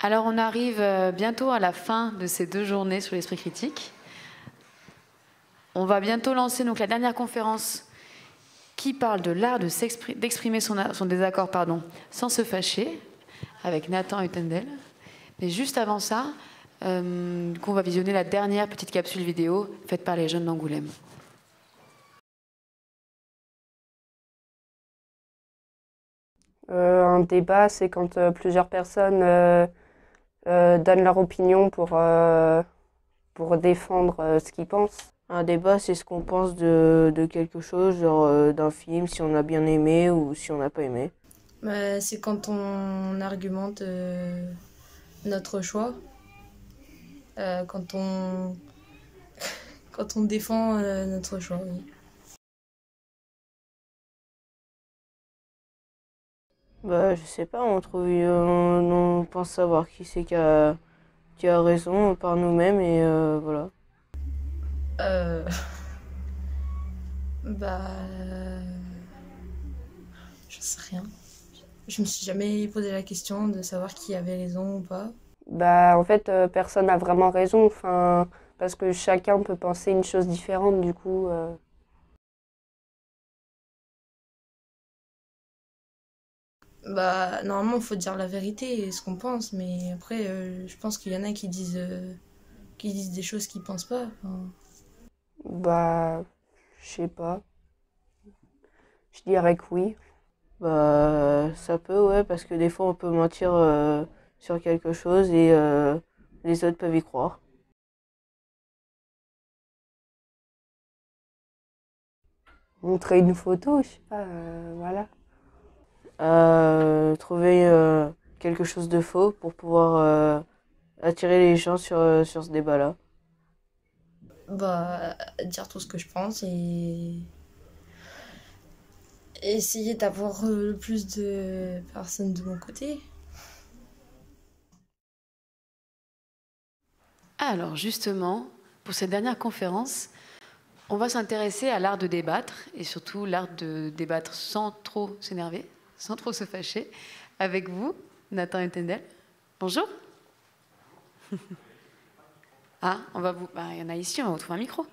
Alors on arrive bientôt à la fin de ces 2 journées sur l'esprit critique. On va bientôt lancer donc la dernière conférence qui parle de l'art d'exprimer son désaccord sans se fâcher, avec Nathan Uyttendaele. Mais juste avant ça, on va visionner la dernière petite capsule vidéo faite par les jeunes d'Angoulême. Un débat, c'est quand plusieurs personnes donnent leur opinion pour défendre ce qu'ils pensent. Un débat, c'est ce qu'on pense de quelque chose, genre d'un film, si on a bien aimé ou si on n'a pas aimé. C'est quand on argumente notre choix, quand on défend notre choix. Oui. Je sais pas, on pense savoir qui c'est qui a raison par nous-mêmes et voilà. Je sais rien. Je me suis jamais posé la question de savoir qui avait raison ou pas. En fait, personne n'a vraiment raison, parce que chacun peut penser une chose différente, du coup. Normalement, il faut dire la vérité et ce qu'on pense, mais après, je pense qu'il y en a qui disent des choses qu'ils pensent pas. Je sais pas. Je dirais que oui. Ça peut, ouais, parce que des fois on peut mentir sur quelque chose et les autres peuvent y croire. Montrer une photo, je sais pas, voilà. Trouver quelque chose de faux pour pouvoir attirer les gens sur ce débat-là. Dire tout ce que je pense et essayer d'avoir le plus de personnes de mon côté. Alors justement, pour cette dernière conférence, on va s'intéresser à l'art de débattre, et surtout l'art de débattre sans trop s'énerver, sans trop se fâcher, avec vous, Nathan Uyttendaele. Bonjour. Il y en a ici, on va vous trouver un micro.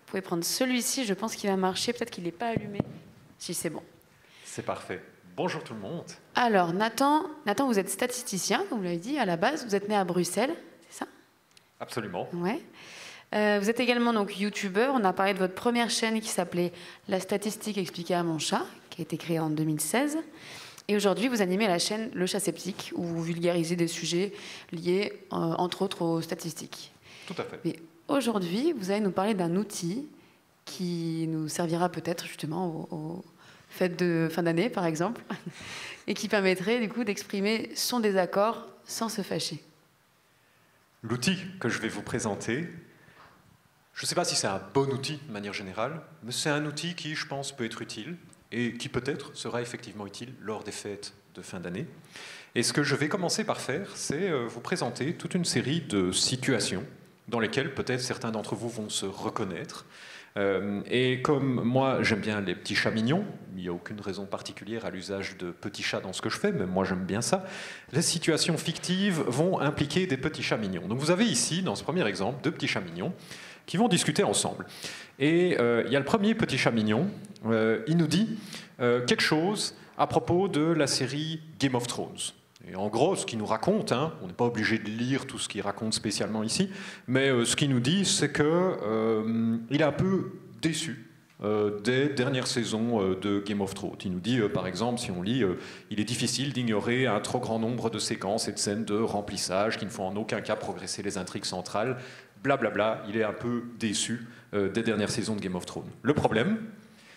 Vous pouvez prendre celui-ci, je pense qu'il va marcher, peut-être qu'il n'est pas allumé. Si, c'est bon. C'est parfait. Bonjour tout le monde. Alors, Nathan, vous êtes statisticien, comme vous l'avez dit, à la base. Vous êtes né à Bruxelles, c'est ça? Absolument. Ouais. Vous êtes également donc youtubeur. On a parlé de votre première chaîne qui s'appelait La statistique expliquée à mon chat, qui a été créée en 2016. Et aujourd'hui, vous animez la chaîne Le Chat Sceptique, où vous vulgarisez des sujets liés, entre autres, aux statistiques. Tout à fait. Mais aujourd'hui, vous allez nous parler d'un outil qui nous servira peut-être justement aux fêtes de fin d'année, par exemple, et qui permettrait du coup d'exprimer son désaccord sans se fâcher. L'outil que je vais vous présenter, je ne sais pas si c'est un bon outil de manière générale, mais c'est un outil qui, je pense, peut être utile, et qui peut-être sera effectivement utile lors des fêtes de fin d'année. Et ce que je vais commencer par faire, c'est vous présenter toute une série de situations dans lesquelles peut-être certains d'entre vous vont se reconnaître. Et comme moi, j'aime bien les petits chats mignons, il n'y a aucune raison particulière à l'usage de petits chats dans ce que je fais, mais moi j'aime bien ça, les situations fictives vont impliquer des petits chats mignons. Donc vous avez ici, dans ce premier exemple, 2 petits chats mignons, qui vont discuter ensemble. Et il y a le premier petit chat mignon, il nous dit quelque chose à propos de la série Game of Thrones. Et en gros, ce qu'il nous raconte, on n'est pas obligé de lire tout ce qu'il raconte spécialement ici, mais ce qu'il nous dit, c'est qu'il est un peu déçu des dernières saisons de Game of Thrones. Il nous dit, par exemple, si on lit, il est difficile d'ignorer un trop grand nombre de séquences et de scènes de remplissage qui ne font en aucun cas progresser les intrigues centrales. Blablabla, il est un peu déçu des dernières saisons de Game of Thrones. Le problème,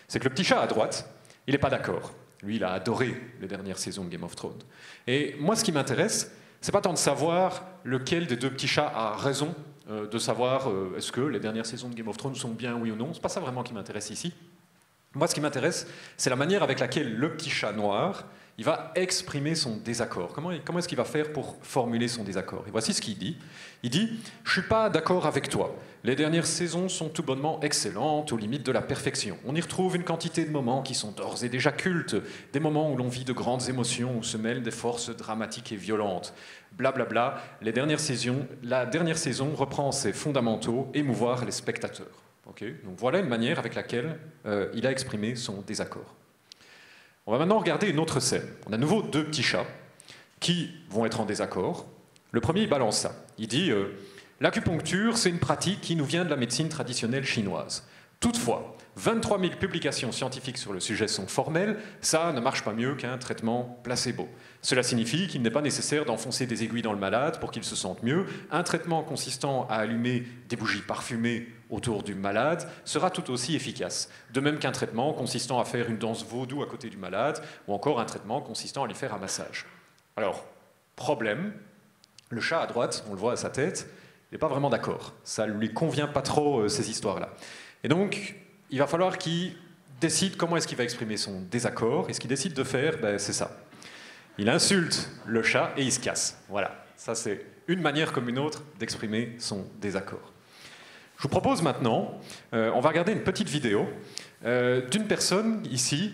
c'est que le petit chat à droite, il n'est pas d'accord. Lui, il a adoré les dernières saisons de Game of Thrones. Et moi, ce qui m'intéresse, c'est pas tant de savoir lequel des 2 petits chats a raison, de savoir est-ce que les dernières saisons de Game of Thrones sont bien oui ou non. C'est pas ça vraiment qui m'intéresse ici. Moi, ce qui m'intéresse, c'est la manière avec laquelle le petit chat noir il va exprimer son désaccord. Comment est-ce qu'il va faire pour formuler son désaccord? Et voici ce qu'il dit. Il dit « Je ne suis pas d'accord avec toi. Les dernières saisons sont tout bonnement excellentes, aux limites de la perfection. On y retrouve une quantité de moments qui sont d'ores et déjà cultes, des moments où l'on vit de grandes émotions, où se mêlent des forces dramatiques et violentes. Blablabla, bla bla. La dernière saison reprend ses fondamentaux, émouvoir les spectateurs. » Okay. Donc voilà une manière avec laquelle il a exprimé son désaccord. On va maintenant regarder une autre scène. On a à nouveau deux petits chats qui vont être en désaccord. Le premier, il balance ça. Il dit « L'acupuncture, c'est une pratique qui nous vient de la médecine traditionnelle chinoise. Toutefois, 23 000 publications scientifiques sur le sujet sont formelles. Ça ne marche pas mieux qu'un traitement placebo. Cela signifie qu'il n'est pas nécessaire d'enfoncer des aiguilles dans le malade pour qu'il se sente mieux. Un traitement consistant à allumer des bougies parfumées autour du malade sera tout aussi efficace. De même qu'un traitement consistant à faire une danse vaudou à côté du malade, ou encore un traitement consistant à lui faire un massage. » Alors, problème, le chat à droite, on le voit à sa tête, il n'est pas vraiment d'accord. Ça ne lui convient pas trop, ces histoires-là. Et donc, il va falloir qu'il décide comment est-ce qu'il va exprimer son désaccord. Et ce qu'il décide de faire, ben, c'est ça. Il insulte le chat et il se casse. Voilà, ça c'est une manière comme une autre d'exprimer son désaccord. Je vous propose maintenant, on va regarder une petite vidéo d'une personne ici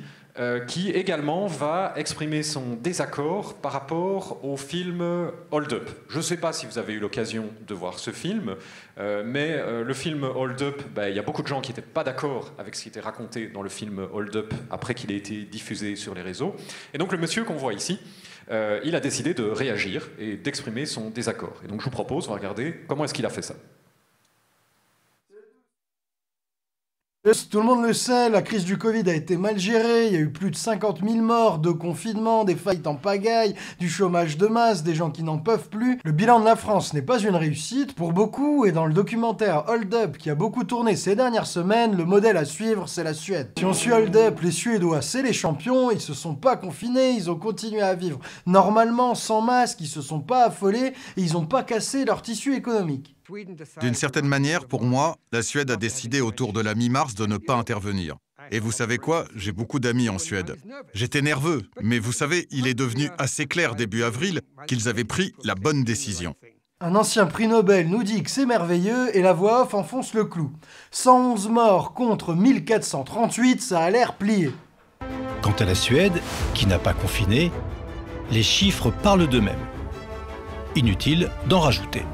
qui également va exprimer son désaccord par rapport au film Hold Up. Je ne sais pas si vous avez eu l'occasion de voir ce film, mais le film Hold Up, il y a beaucoup de gens qui n'étaient pas d'accord avec ce qui était raconté dans le film Hold Up après qu'il ait été diffusé sur les réseaux. Et donc le monsieur qu'on voit ici, il a décidé de réagir et d'exprimer son désaccord. Et donc je vous propose, on va regarder comment est-ce qu'il a fait ça. Tout le monde le sait, la crise du Covid a été mal gérée, il y a eu plus de 50 000 morts, de confinement, des faillites en pagaille, du chômage de masse, des gens qui n'en peuvent plus. Le bilan de la France n'est pas une réussite pour beaucoup, et dans le documentaire Hold Up qui a beaucoup tourné ces dernières semaines, le modèle à suivre c'est la Suède. Si on suit Hold Up, les Suédois c'est les champions, ils se sont pas confinés, ils ont continué à vivre normalement, sans masque, ils se sont pas affolés, et ils ont pas cassé leur tissu économique. D'une certaine manière, pour moi, la Suède a décidé autour de la mi-mars de ne pas intervenir. Et vous savez quoi? J'ai beaucoup d'amis en Suède. J'étais nerveux, mais vous savez, il est devenu assez clair début avril qu'ils avaient pris la bonne décision. Un ancien prix Nobel nous dit que c'est merveilleux et la voix off enfonce le clou. 111 morts contre 1438, ça a l'air plié. Quant à la Suède, qui n'a pas confiné, les chiffres parlent d'eux-mêmes. Inutile d'en rajouter.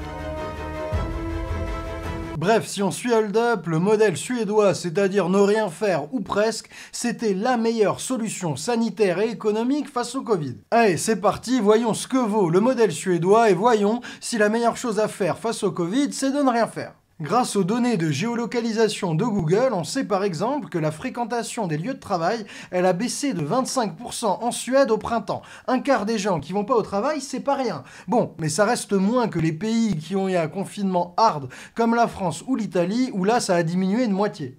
Bref, si on suit Hold Up, le modèle suédois, c'est-à-dire ne rien faire ou presque, c'était la meilleure solution sanitaire et économique face au Covid. Allez, c'est parti, voyons ce que vaut le modèle suédois et voyons si la meilleure chose à faire face au Covid, c'est de ne rien faire. Grâce aux données de géolocalisation de Google, on sait par exemple que la fréquentation des lieux de travail, elle a baissé de 25% en Suède au printemps. Un quart des gens qui vont pas au travail, c'est pas rien. Bon, mais ça reste moins que les pays qui ont eu un confinement hard, comme la France ou l'Italie, où là ça a diminué de moitié.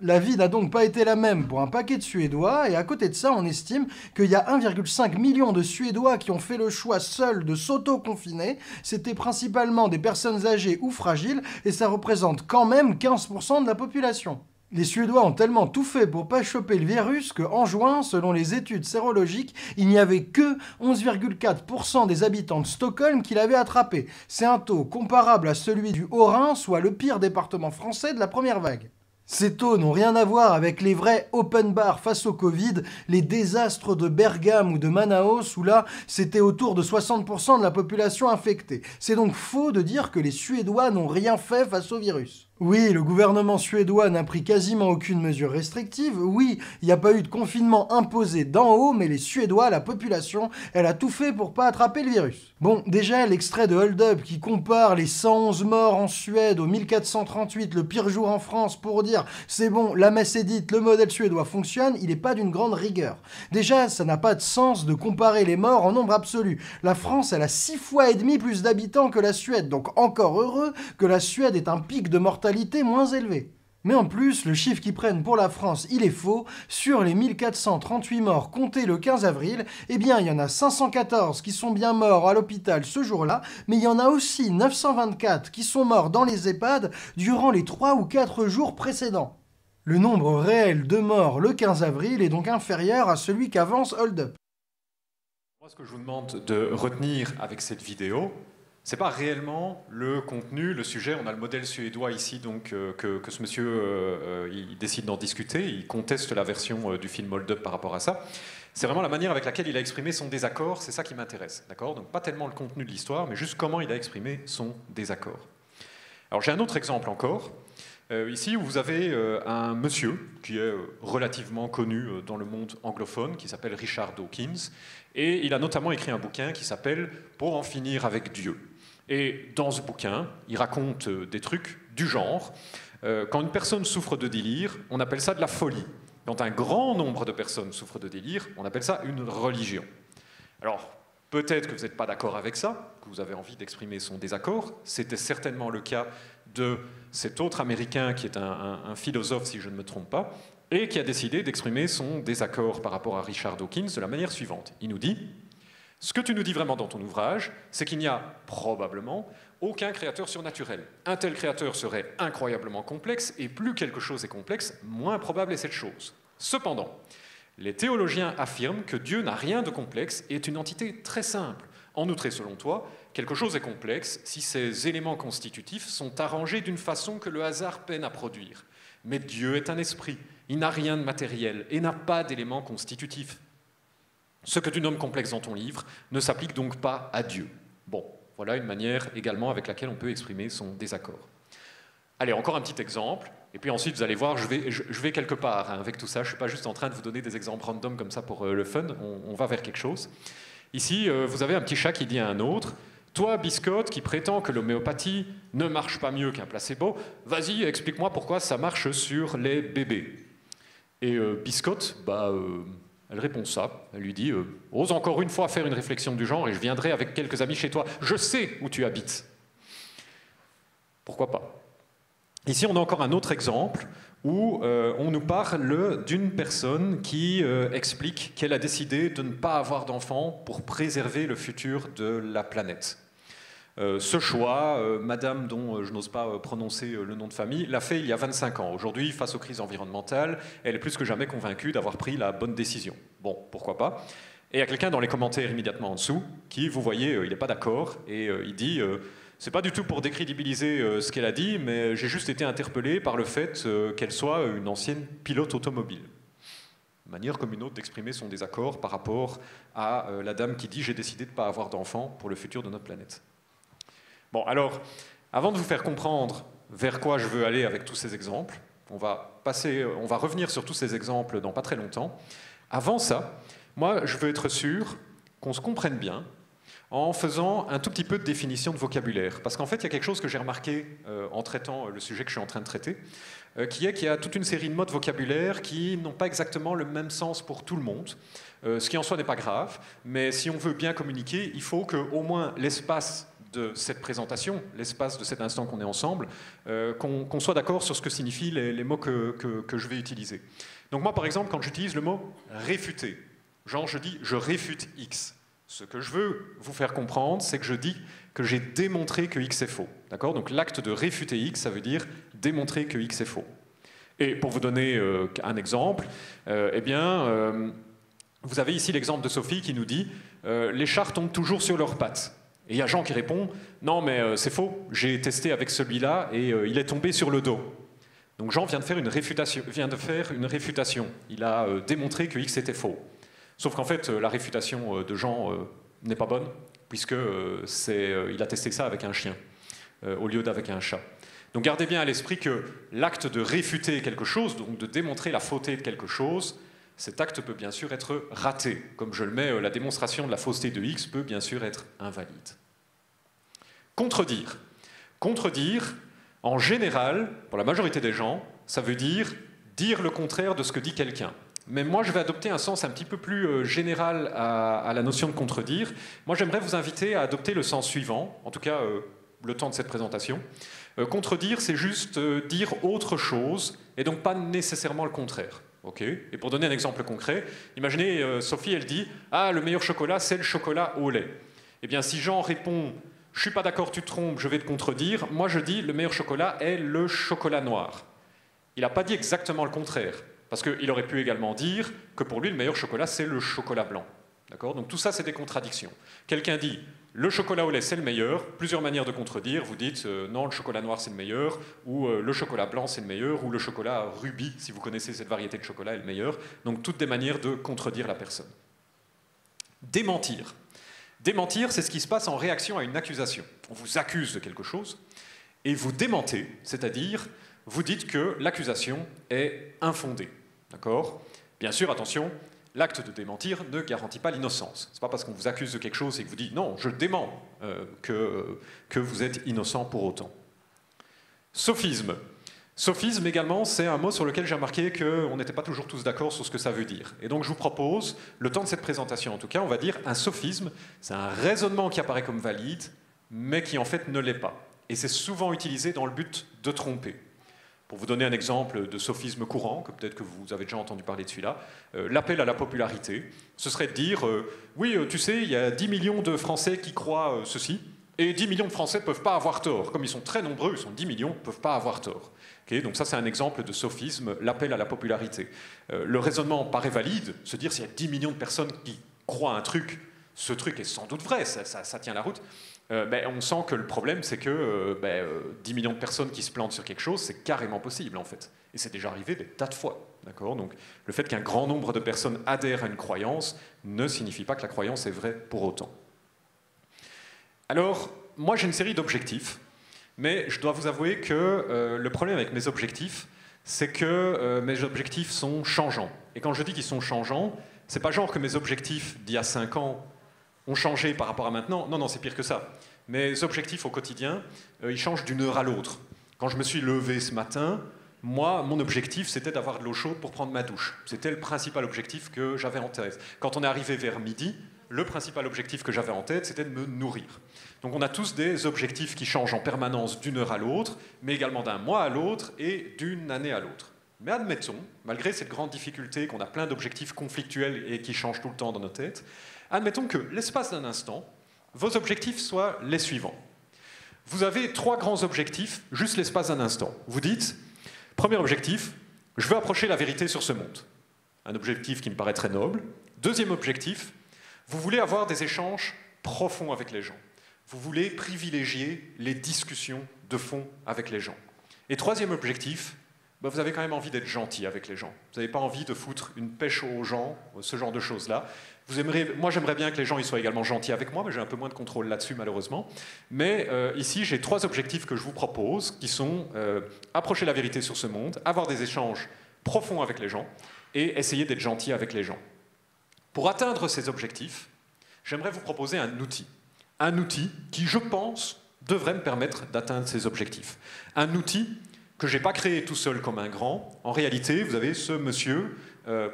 La vie n'a donc pas été la même pour un paquet de Suédois, et à côté de ça, on estime qu'il y a 1,5 million de Suédois qui ont fait le choix seuls de s'auto-confiner. C'était principalement des personnes âgées ou fragiles, et ça représente quand même 15% de la population. Les Suédois ont tellement tout fait pour pas choper le virus que, en juin, selon les études sérologiques, il n'y avait que 11,4% des habitants de Stockholm qui l'avaient attrapé. C'est un taux comparable à celui du Haut-Rhin, soit le pire département français de la première vague. Ces taux n'ont rien à voir avec les vrais open bar face au Covid, les désastres de Bergame ou de Manaus, où là, c'était autour de 60% de la population infectée. C'est donc faux de dire que les Suédois n'ont rien fait face au virus. Oui, le gouvernement suédois n'a pris quasiment aucune mesure restrictive. Oui, il n'y a pas eu de confinement imposé d'en haut, mais les Suédois, la population, elle a tout fait pour pas attraper le virus. Bon, déjà, l'extrait de Hold Up qui compare les 111 morts en Suède aux 1438, le pire jour en France, pour dire « c'est bon, la messe est dite, le modèle suédois fonctionne », il n'est pas d'une grande rigueur. Déjà, ça n'a pas de sens de comparer les morts en nombre absolu. La France, elle a 6 fois et demi plus d'habitants que la Suède, donc encore heureux que la Suède ait un pic de mortalité moins élevée. Mais en plus, le chiffre qu'ils prennent pour la France, il est faux. Sur les 1438 morts comptés le 15 avril, eh bien, il y en a 514 qui sont bien morts à l'hôpital ce jour-là, mais il y en a aussi 924 qui sont morts dans les EHPAD durant les 3 ou 4 jours précédents. Le nombre réel de morts le 15 avril est donc inférieur à celui qu'avance Hold Up. Moi, ce que je vous demande de retenir avec cette vidéo, c'est pas réellement le contenu, le sujet. On a le modèle suédois ici, donc que ce monsieur il décide d'en discuter, il conteste la version du film Hold Up par rapport à ça. C'est vraiment la manière avec laquelle il a exprimé son désaccord, c'est ça qui m'intéresse, d'accord? Donc pas tellement le contenu de l'histoire, mais juste comment il a exprimé son désaccord. Alors j'ai un autre exemple encore, ici où vous avez un monsieur qui est relativement connu dans le monde anglophone, qui s'appelle Richard Dawkins, et il a notamment écrit un bouquin qui s'appelle « Pour en finir avec Dieu ». Et dans ce bouquin, il raconte des trucs du genre. Quand une personne souffre de délire, on appelle ça de la folie. Quand un grand nombre de personnes souffrent de délire, on appelle ça une religion. Alors, peut-être que vous n'êtes pas d'accord avec ça, que vous avez envie d'exprimer son désaccord. C'était certainement le cas de cet autre Américain qui est un philosophe, si je ne me trompe pas, et qui a décidé d'exprimer son désaccord par rapport à Richard Dawkins de la manière suivante. Il nous dit... Ce que tu nous dis vraiment dans ton ouvrage, c'est qu'il n'y a probablement aucun créateur surnaturel. Un tel créateur serait incroyablement complexe, et plus quelque chose est complexe, moins probable est cette chose. Cependant, les théologiens affirment que Dieu n'a rien de complexe et est une entité très simple. En outre, et selon toi, quelque chose est complexe si ses éléments constitutifs sont arrangés d'une façon que le hasard peine à produire. Mais Dieu est un esprit, il n'a rien de matériel et n'a pas d'éléments constitutifs. Ce que tu nommes complexe dans ton livre ne s'applique donc pas à Dieu. Bon, voilà une manière également avec laquelle on peut exprimer son désaccord. Allez, encore un petit exemple, et puis ensuite vous allez voir, je vais quelque part hein, avec tout ça, je ne suis pas juste en train de vous donner des exemples random comme ça pour le fun, on va vers quelque chose. Ici, vous avez un petit chat qui dit à un autre, « Toi, biscotte, qui prétends que l'homéopathie ne marche pas mieux qu'un placebo, vas-y, explique-moi pourquoi ça marche sur les bébés. » Et biscotte, elle répond ça, elle lui dit « Ose encore une fois faire une réflexion du genre et je viendrai avec quelques amis chez toi. Je sais où tu habites. » Pourquoi pas? Ici, on a encore un autre exemple où on nous parle d'une personne qui explique qu'elle a décidé de ne pas avoir d'enfants pour préserver le futur de la planète. Ce choix, madame dont je n'ose pas prononcer le nom de famille, l'a fait il y a 25 ans. Aujourd'hui, face aux crises environnementales, elle est plus que jamais convaincue d'avoir pris la bonne décision. Bon, pourquoi pas? Et il y a quelqu'un dans les commentaires immédiatement en dessous qui, vous voyez, il n'est pas d'accord et il dit « C'est pas du tout pour décrédibiliser ce qu'elle a dit, mais j'ai juste été interpellé par le fait qu'elle soit une ancienne pilote automobile. » Manière comme une autre d'exprimer son désaccord par rapport à la dame qui dit « J'ai décidé de ne pas avoir d'enfants pour le futur de notre planète. » Bon, alors, avant de vous faire comprendre vers quoi je veux aller avec tous ces exemples, on va revenir sur tous ces exemples dans pas très longtemps. Avant ça, moi, je veux être sûr qu'on se comprenne bien en faisant un tout petit peu de définition de vocabulaire. Parce qu'en fait, il y a quelque chose que j'ai remarqué en traitant le sujet que je suis en train de traiter, qui est qu'il y a toute une série de mots de vocabulaire qui n'ont pas exactement le même sens pour tout le monde, ce qui en soi n'est pas grave, mais si on veut bien communiquer, il faut qu'au moins l'espace de cette présentation, l'espace de cet instant qu'on est ensemble, qu'on soit d'accord sur ce que signifient les mots que je vais utiliser. Donc moi, par exemple, quand j'utilise le mot « réfuter », genre je dis « je réfute X », ce que je veux vous faire comprendre, c'est que je dis que j'ai démontré que X est faux. D'accord? Donc l'acte de réfuter X, ça veut dire démontrer que X est faux. Et pour vous donner un exemple, vous avez ici l'exemple de Sophie qui nous dit « les chars tombent toujours sur leurs pattes ». Et il y a Jean qui répond « Non, mais c'est faux, j'ai testé avec celui-là et il est tombé sur le dos. » Donc Jean vient de faire une réfutation. Il a démontré que X était faux. Sauf qu'en fait, la réfutation de Jean n'est pas bonne, puisqu'il a testé ça avec un chien, au lieu d'avec un chat. Donc gardez bien à l'esprit que l'acte de réfuter quelque chose, donc de démontrer la fausseté de quelque chose, cet acte peut bien sûr être raté. Comme je le mets, la démonstration de la fausseté de X peut bien sûr être invalide. Contredire. Contredire, en général, pour la majorité des gens, ça veut dire dire le contraire de ce que dit quelqu'un. Mais moi, je vais adopter un sens un petit peu plus général à la notion de contredire. Moi, j'aimerais vous inviter à adopter le sens suivant, en tout cas le temps de cette présentation. Contredire, c'est juste dire autre chose, et donc pas nécessairement le contraire. Okay. Et pour donner un exemple concret, imaginez Sophie, elle dit « Ah, le meilleur chocolat, c'est le chocolat au lait. » Eh bien, si Jean répond « Je suis pas d'accord, tu te trompes, je vais te contredire », moi je dis « Le meilleur chocolat est le chocolat noir. » Il n'a pas dit exactement le contraire, parce qu'il aurait pu également dire que pour lui, le meilleur chocolat, c'est le chocolat blanc. Donc tout ça, c'est des contradictions. Quelqu'un dit le chocolat au lait, c'est le meilleur. Plusieurs manières de contredire. Vous dites non, le chocolat noir, c'est le meilleur. Ou le chocolat blanc, c'est le meilleur. Ou le chocolat rubis, si vous connaissez cette variété de chocolat, est le meilleur. Donc toutes des manières de contredire la personne. Démentir. Démentir, c'est ce qui se passe en réaction à une accusation. On vous accuse de quelque chose et vous démentez, c'est-à-dire vous dites que l'accusation est infondée. D'accord ? Bien sûr, attention, l'acte de démentir ne garantit pas l'innocence. Ce n'est pas parce qu'on vous accuse de quelque chose et que vous dites « non, je dément que vous êtes innocent pour autant ». Sophisme. Sophisme également, c'est un mot sur lequel j'ai remarqué qu'on n'était pas toujours tous d'accord sur ce que ça veut dire. Et donc je vous propose, le temps de cette présentation en tout cas, on va dire un sophisme, c'est un raisonnement qui apparaît comme valide, mais qui en fait ne l'est pas. Et c'est souvent utilisé dans le but de tromper. Pour vous donner un exemple de sophisme courant, que peut-être que vous avez déjà entendu parler de celui-là, l'appel à la popularité, ce serait de dire « oui, tu sais, il y a 10 millions de Français qui croient ceci, et 10 millions de Français ne peuvent pas avoir tort. Comme ils sont très nombreux, ils sont 10 millions, ne peuvent pas avoir tort. » Okay, donc ça, c'est un exemple de sophisme, l'appel à la popularité. Le raisonnement paraît valide, se dire s'il y a 10 millions de personnes qui croient un truc, ce truc est sans doute vrai, ça tient la route. Ben, on sent que le problème, c'est que 10 millions de personnes qui se plantent sur quelque chose, c'est carrément possible, en fait. Et c'est déjà arrivé des tas de fois. Donc, le fait qu'un grand nombre de personnes adhèrent à une croyance ne signifie pas que la croyance est vraie pour autant. Alors, moi, j'ai une série d'objectifs, mais je dois vous avouer que le problème avec mes objectifs, c'est que mes objectifs sont changeants. Et quand je dis qu'ils sont changeants, c'est pas genre que mes objectifs d'il y a 5 ans ont changé par rapport à maintenant. Non, non, c'est pire que ça. Mes objectifs au quotidien, ils changent d'une heure à l'autre. Quand je me suis levé ce matin, moi, mon objectif, c'était d'avoir de l'eau chaude pour prendre ma douche. C'était le principal objectif que j'avais en tête. Quand on est arrivé vers midi, le principal objectif que j'avais en tête, c'était de me nourrir. Donc on a tous des objectifs qui changent en permanence d'une heure à l'autre, mais également d'un mois à l'autre et d'une année à l'autre. Mais admettons, malgré cette grande difficulté qu'on a plein d'objectifs conflictuels et qui changent tout le temps dans nos têtes, admettons que, l'espace d'un instant, vos objectifs soient les suivants. Vous avez 3 grands objectifs, juste l'espace d'un instant. Vous dites, premier objectif, je veux approcher la vérité sur ce monde. Un objectif qui me paraît très noble. Deuxième objectif, vous voulez avoir des échanges profonds avec les gens. Vous voulez privilégier les discussions de fond avec les gens. Et troisième objectif, vous avez quand même envie d'être gentil avec les gens. Vous n'avez pas envie de foutre une pêche aux gens, ce genre de choses-là. Moi, j'aimerais bien que les gens ils soient également gentils avec moi, mais j'ai un peu moins de contrôle là-dessus, malheureusement. Mais ici, j'ai 3 objectifs que je vous propose, qui sont approcher la vérité sur ce monde, avoir des échanges profonds avec les gens, et essayer d'être gentil avec les gens. Pour atteindre ces objectifs, j'aimerais vous proposer un outil. Un outil qui, je pense, devrait me permettre d'atteindre ces objectifs. Un outil que je n'ai pas créé tout seul comme un grand. En réalité, vous avez ce monsieur,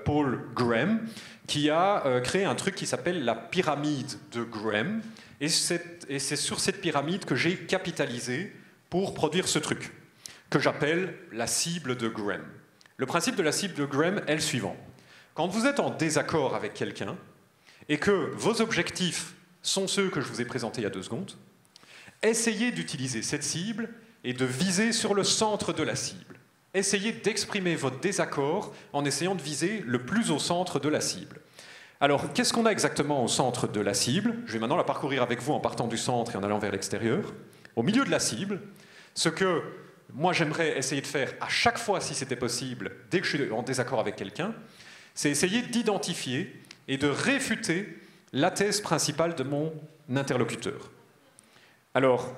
Paul Graham, qui a créé un truc qui s'appelle la pyramide de Graham. Et c'est sur cette pyramide que j'ai capitalisé pour produire ce truc, que j'appelle la cible de Graham. Le principe de la cible de Graham est le suivant. Quand vous êtes en désaccord avec quelqu'un, et que vos objectifs sont ceux que je vous ai présentés il y a 2 secondes, essayez d'utiliser cette cible et de viser sur le centre de la cible. Essayez d'exprimer votre désaccord en essayant de viser le plus au centre de la cible. Alors, qu'est-ce qu'on a exactement au centre de la cible? Je vais maintenant la parcourir avec vous en partant du centre et en allant vers l'extérieur. Au milieu de la cible, ce que moi j'aimerais essayer de faire à chaque fois, si c'était possible, dès que je suis en désaccord avec quelqu'un, c'est essayer d'identifier et de réfuter la thèse principale de mon interlocuteur. Alors,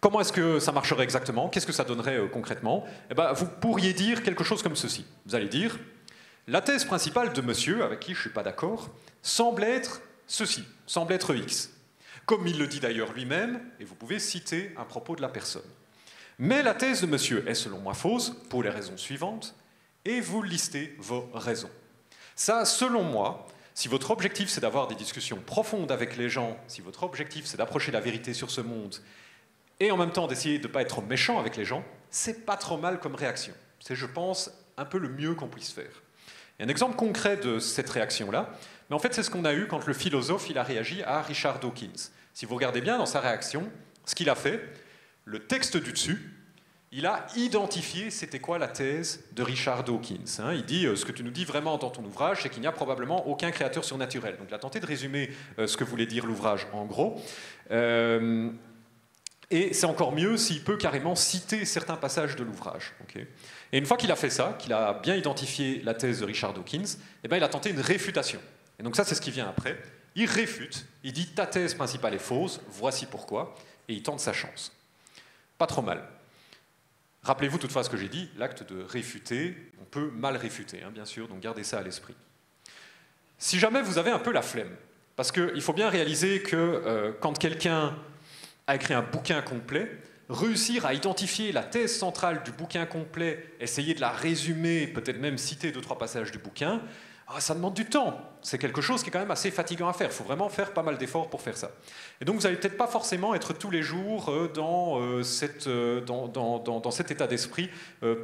comment est-ce que ça marcherait exactement? Qu'est-ce que ça donnerait concrètement? Eh ben, vous pourriez dire quelque chose comme ceci. Vous allez dire « La thèse principale de monsieur, avec qui je ne suis pas d'accord, semble être ceci, semble être X. » Comme il le dit d'ailleurs lui-même, et vous pouvez citer un propos de la personne. « Mais la thèse de monsieur est selon moi fausse, pour les raisons suivantes, et vous listez vos raisons. » Ça, selon moi, si votre objectif c'est d'avoir des discussions profondes avec les gens, si votre objectif c'est d'approcher la vérité sur ce monde, et en même temps d'essayer de ne pas être méchant avec les gens, c'est pas trop mal comme réaction. C'est, je pense, un peu le mieux qu'on puisse faire. Et un exemple concret de cette réaction-là, mais en fait c'est ce qu'on a eu quand le philosophe il a réagi à Richard Dawkins. Si vous regardez bien dans sa réaction, ce qu'il a fait, le texte du dessus, il a identifié c'était quoi la thèse de Richard Dawkins. Hein, il dit, ce que tu nous dis vraiment dans ton ouvrage, c'est qu'il n'y a probablement aucun créateur surnaturel. Donc il a tenté de résumer ce que voulait dire l'ouvrage en gros. Et c'est encore mieux s'il peut carrément citer certains passages de l'ouvrage. Okay. Et une fois qu'il a fait ça, qu'il a bien identifié la thèse de Richard Dawkins, eh ben, il a tenté une réfutation. Et donc ça, c'est ce qui vient après. Il réfute, il dit « ta thèse principale est fausse, voici pourquoi », et il tente sa chance. Pas trop mal. Rappelez-vous toutefois ce que j'ai dit, l'acte de réfuter, on peut mal réfuter, hein, bien sûr, donc gardez ça à l'esprit. Si jamais vous avez un peu la flemme, parce qu'il faut bien réaliser que quand quelqu'un a écrit un bouquin complet, réussir à identifier la thèse centrale du bouquin complet, essayer de la résumer, peut-être même citer 2-3 passages du bouquin, ça demande du temps. C'est quelque chose qui est quand même assez fatigant à faire. Il faut vraiment faire pas mal d'efforts pour faire ça. Et donc vous n'allez peut-être pas forcément être tous les jours dans cet état d'esprit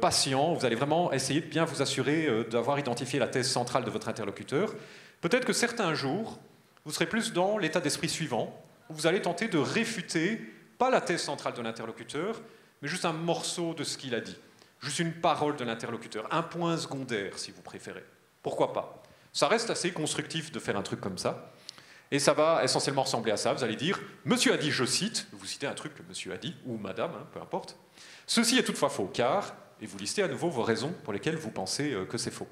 patient. Vous allez vraiment essayer de bien vous assurer d'avoir identifié la thèse centrale de votre interlocuteur. Peut-être que certains jours, vous serez plus dans l'état d'esprit suivant, où vous allez tenter de réfuter, pas la thèse centrale de l'interlocuteur, mais juste un morceau de ce qu'il a dit. Juste une parole de l'interlocuteur, un point secondaire si vous préférez. Pourquoi pas? Ça reste assez constructif de faire un truc comme ça. Et ça va essentiellement ressembler à ça. Vous allez dire « Monsieur a dit, je cite », vous citez un truc que monsieur a dit, ou madame, hein, peu importe. « Ceci est toutefois faux, car », et vous listez à nouveau vos raisons pour lesquelles vous pensez que c'est faux.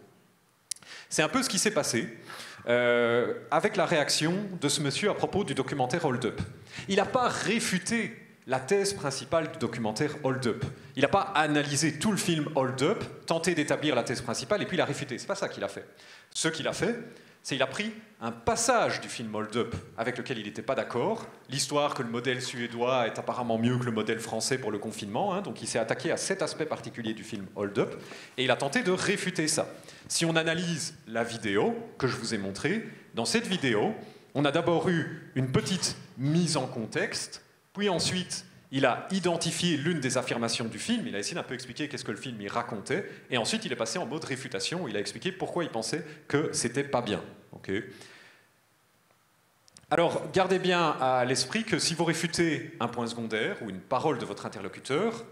C'est un peu ce qui s'est passé avec la réaction de ce monsieur à propos du documentaire Hold Up. Il n'a pas réfuté la thèse principale du documentaire Hold Up. Il n'a pas analysé tout le film Hold Up, tenté d'établir la thèse principale et puis l'a réfuté. C'est pas ça qu'il a fait. Ce qu'il a fait, c'est qu'il a pris un passage du film Hold Up avec lequel il n'était pas d'accord. L'histoire que le modèle suédois est apparemment mieux que le modèle français pour le confinement. Hein, donc il s'est attaqué à cet aspect particulier du film Hold Up et il a tenté de réfuter ça. Si on analyse la vidéo que je vous ai montrée, dans cette vidéo, on a d'abord eu une petite mise en contexte. Puis ensuite, il a identifié l'une des affirmations du film, il a essayé d'un peu expliquer qu'est-ce que le film y racontait, et ensuite il est passé en mode réfutation, où il a expliqué pourquoi il pensait que c'était pas bien. Okay. Alors, gardez bien à l'esprit que si vous réfutez un point secondaire ou une parole de votre interlocuteur,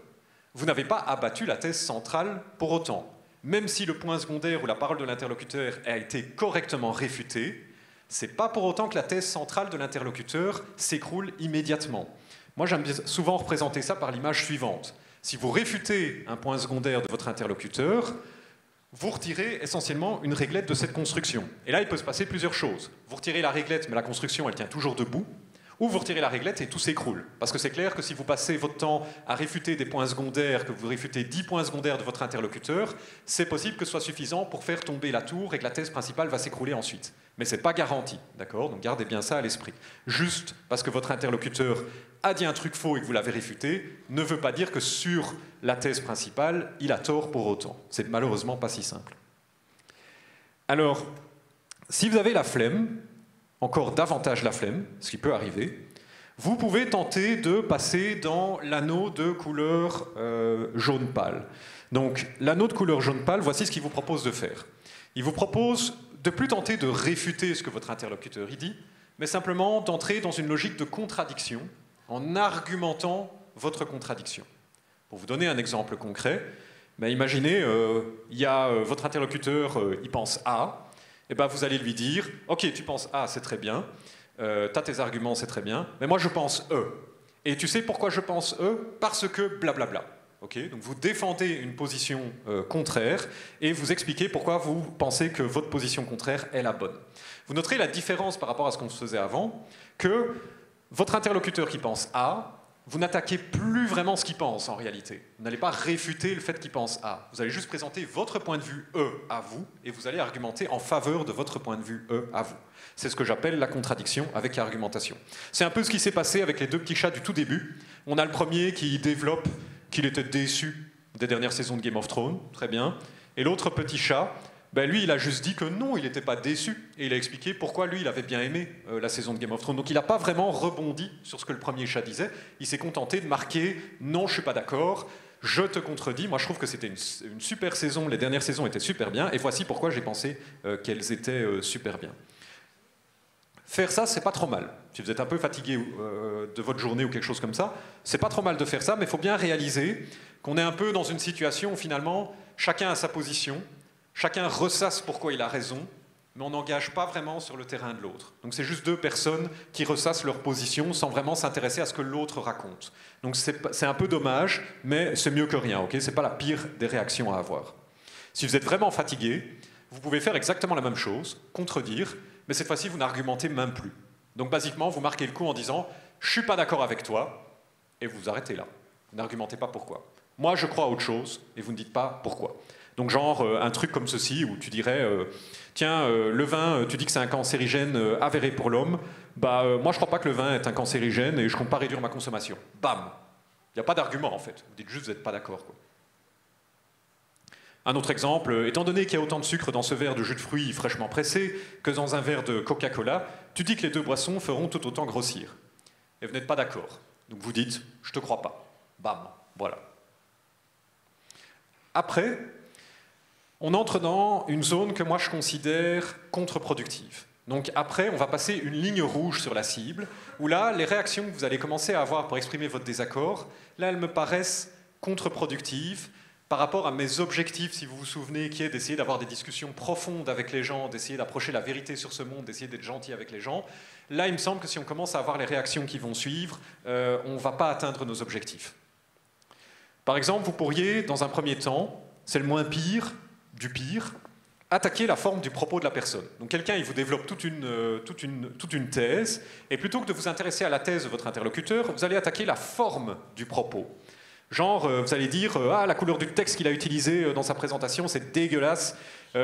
vous n'avez pas abattu la thèse centrale pour autant. Même si le point secondaire ou la parole de l'interlocuteur a été correctement réfutée, c'est pas pour autant que la thèse centrale de l'interlocuteur s'écroule immédiatement. Moi, j'aime souvent représenter ça par l'image suivante. Si vous réfutez un point secondaire de votre interlocuteur, vous retirez essentiellement une réglette de cette construction. Et là, il peut se passer plusieurs choses. Vous retirez la réglette, mais la construction, elle tient toujours debout. Ou vous retirez la réglette et tout s'écroule. Parce que c'est clair que si vous passez votre temps à réfuter des points secondaires, que vous réfutez 10 points secondaires de votre interlocuteur, c'est possible que ce soit suffisant pour faire tomber la tour et que la thèse principale va s'écrouler ensuite. Mais ce n'est pas garanti, d'accord? Donc gardez bien ça à l'esprit. Juste parce que votre interlocuteur a dit un truc faux et que vous l'avez réfuté, ne veut pas dire que sur la thèse principale, il a tort pour autant. C'est malheureusement pas si simple. Alors, si vous avez la flemme, encore davantage la flemme, ce qui peut arriver, vous pouvez tenter de passer dans l'anneau de couleur jaune pâle. Donc l'anneau de couleur jaune pâle, voici ce qu'il vous propose de faire. Il vous propose de ne plus tenter de réfuter ce que votre interlocuteur y dit, mais simplement d'entrer dans une logique de contradiction en argumentant votre contradiction. Pour vous donner un exemple concret, bah, imaginez, votre interlocuteur, il pense A, eh ben vous allez lui dire « Ok, tu penses A, c'est très bien, t'as tes arguments, c'est très bien, mais moi je pense E. Et tu sais pourquoi je pense E? Parce que blablabla. » Okay, donc vous défendez une position contraire et vous expliquez pourquoi vous pensez que votre position contraire est la bonne. Vous noterez la différence par rapport à ce qu'on se faisait avant, que votre interlocuteur qui pense A, vous n'attaquez plus vraiment ce qu'il pense en réalité. Vous n'allez pas réfuter le fait qu'il pense A. Vous allez juste présenter votre point de vue E à vous et vous allez argumenter en faveur de votre point de vue E à vous. C'est ce que j'appelle la contradiction avec argumentation. C'est un peu ce qui s'est passé avec les deux petits chats du tout début. On a le premier qui développe qu'il était déçu des dernières saisons de Game of Thrones, très bien. Et l'autre petit chat, ben lui, il a juste dit que non, il n'était pas déçu. Et il a expliqué pourquoi, lui, il avait bien aimé la saison de Game of Thrones. Donc il n'a pas vraiment rebondi sur ce que le premier chat disait. Il s'est contenté de marquer « Non, je suis pas d'accord, je te contredis. Moi, je trouve que c'était une super saison, les dernières saisons étaient super bien. Et voici pourquoi j'ai pensé qu'elles étaient super bien. » Faire ça, c'est pas trop mal. Si vous êtes un peu fatigué de votre journée ou quelque chose comme ça, c'est pas trop mal de faire ça, mais il faut bien réaliser qu'on est un peu dans une situation où finalement, chacun a sa position, chacun ressasse pourquoi il a raison, mais on n'engage pas vraiment sur le terrain de l'autre. Donc c'est juste deux personnes qui ressassent leur position sans vraiment s'intéresser à ce que l'autre raconte. Donc c'est un peu dommage, mais c'est mieux que rien, ok ? C'est pas la pire des réactions à avoir. Si vous êtes vraiment fatigué, vous pouvez faire exactement la même chose, contredire, mais cette fois-ci, vous n'argumentez même plus. Donc, basiquement, vous marquez le coup en disant « je ne suis pas d'accord avec toi » et vous vous arrêtez là. Vous n'argumentez pas pourquoi. « Moi, je crois à autre chose » et vous ne dites pas pourquoi. Donc, genre, un truc comme ceci où tu dirais « tiens, le vin, tu dis que c'est un cancérigène avéré pour l'homme. Bah, moi, je ne crois pas que le vin est un cancérigène et je ne compte pas réduire ma consommation. » Bam ! Il n'y a pas d'argument, en fait. Vous dites juste « vous n'êtes pas d'accord ». Un autre exemple, étant donné qu'il y a autant de sucre dans ce verre de jus de fruits fraîchement pressé que dans un verre de Coca-Cola, tu dis que les deux boissons feront tout autant grossir. Et vous n'êtes pas d'accord. Donc vous dites, je te crois pas. Bam, voilà. Après, on entre dans une zone que moi je considère contre-productive. Donc après, on va passer une ligne rouge sur la cible, où là, les réactions que vous allez commencer à avoir pour exprimer votre désaccord, là, elles me paraissent contre-productives, par rapport à mes objectifs, si vous vous souvenez, qui est d'essayer d'avoir des discussions profondes avec les gens, d'essayer d'approcher la vérité sur ce monde, d'essayer d'être gentil avec les gens, là, il me semble que si on commence à avoir les réactions qui vont suivre, on ne va pas atteindre nos objectifs. Par exemple, vous pourriez, dans un premier temps, c'est le moins pire du pire, attaquer la forme du propos de la personne. Donc quelqu'un, il vous développe toute une thèse, et plutôt que de vous intéresser à la thèse de votre interlocuteur, vous allez attaquer la forme du propos. Genre, vous allez dire « Ah, la couleur du texte qu'il a utilisé dans sa présentation, c'est dégueulasse.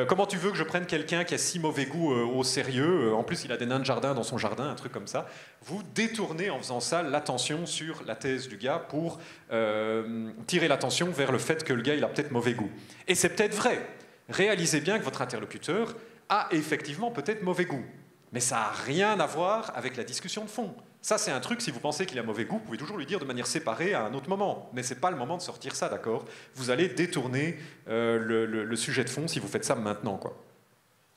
Comment tu veux que je prenne quelqu'un qui a si mauvais goût au sérieux ? En plus, il a des nains de jardin dans son jardin, un truc comme ça. » Vous détournez en faisant ça l'attention sur la thèse du gars pour tirer l'attention vers le fait que le gars, il a peut-être mauvais goût. Et c'est peut-être vrai. Réalisez bien que votre interlocuteur a effectivement peut-être mauvais goût. Mais ça n'a rien à voir avec la discussion de fond. Ça, c'est un truc, si vous pensez qu'il a mauvais goût, vous pouvez toujours lui dire de manière séparée à un autre moment. Mais ce n'est pas le moment de sortir ça, d'accord ? Vous allez détourner le sujet de fond si vous faites ça maintenant, quoi.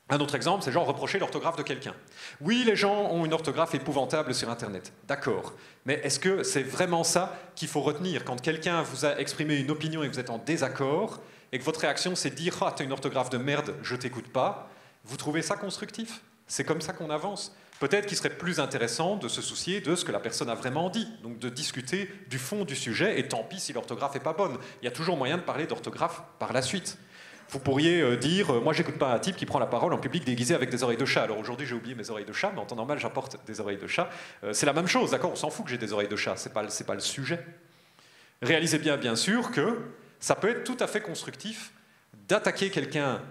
Un autre exemple, c'est genre reprocher l'orthographe de quelqu'un. Oui, les gens ont une orthographe épouvantable sur Internet, d'accord. Mais est-ce que c'est vraiment ça qu'il faut retenir ? Quand quelqu'un vous a exprimé une opinion et que vous êtes en désaccord, et que votre réaction, c'est de dire « Ah, t'as une orthographe de merde, je t'écoute pas », vous trouvez ça constructif ? C'est comme ça qu'on avance. Peut-être qu'il serait plus intéressant de se soucier de ce que la personne a vraiment dit, donc de discuter du fond du sujet, et tant pis si l'orthographe n'est pas bonne. Il y a toujours moyen de parler d'orthographe par la suite. Vous pourriez dire « moi, j'écoute pas un type qui prend la parole en public déguisé avec des oreilles de chat ». Alors aujourd'hui, j'ai oublié mes oreilles de chat, mais en temps normal, j'apporte des oreilles de chat. C'est la même chose, d'accord ? On s'en fout que j'ai des oreilles de chat, c'est pas le sujet. Réalisez bien sûr que ça peut être tout à fait constructif d'attaquer quelqu'un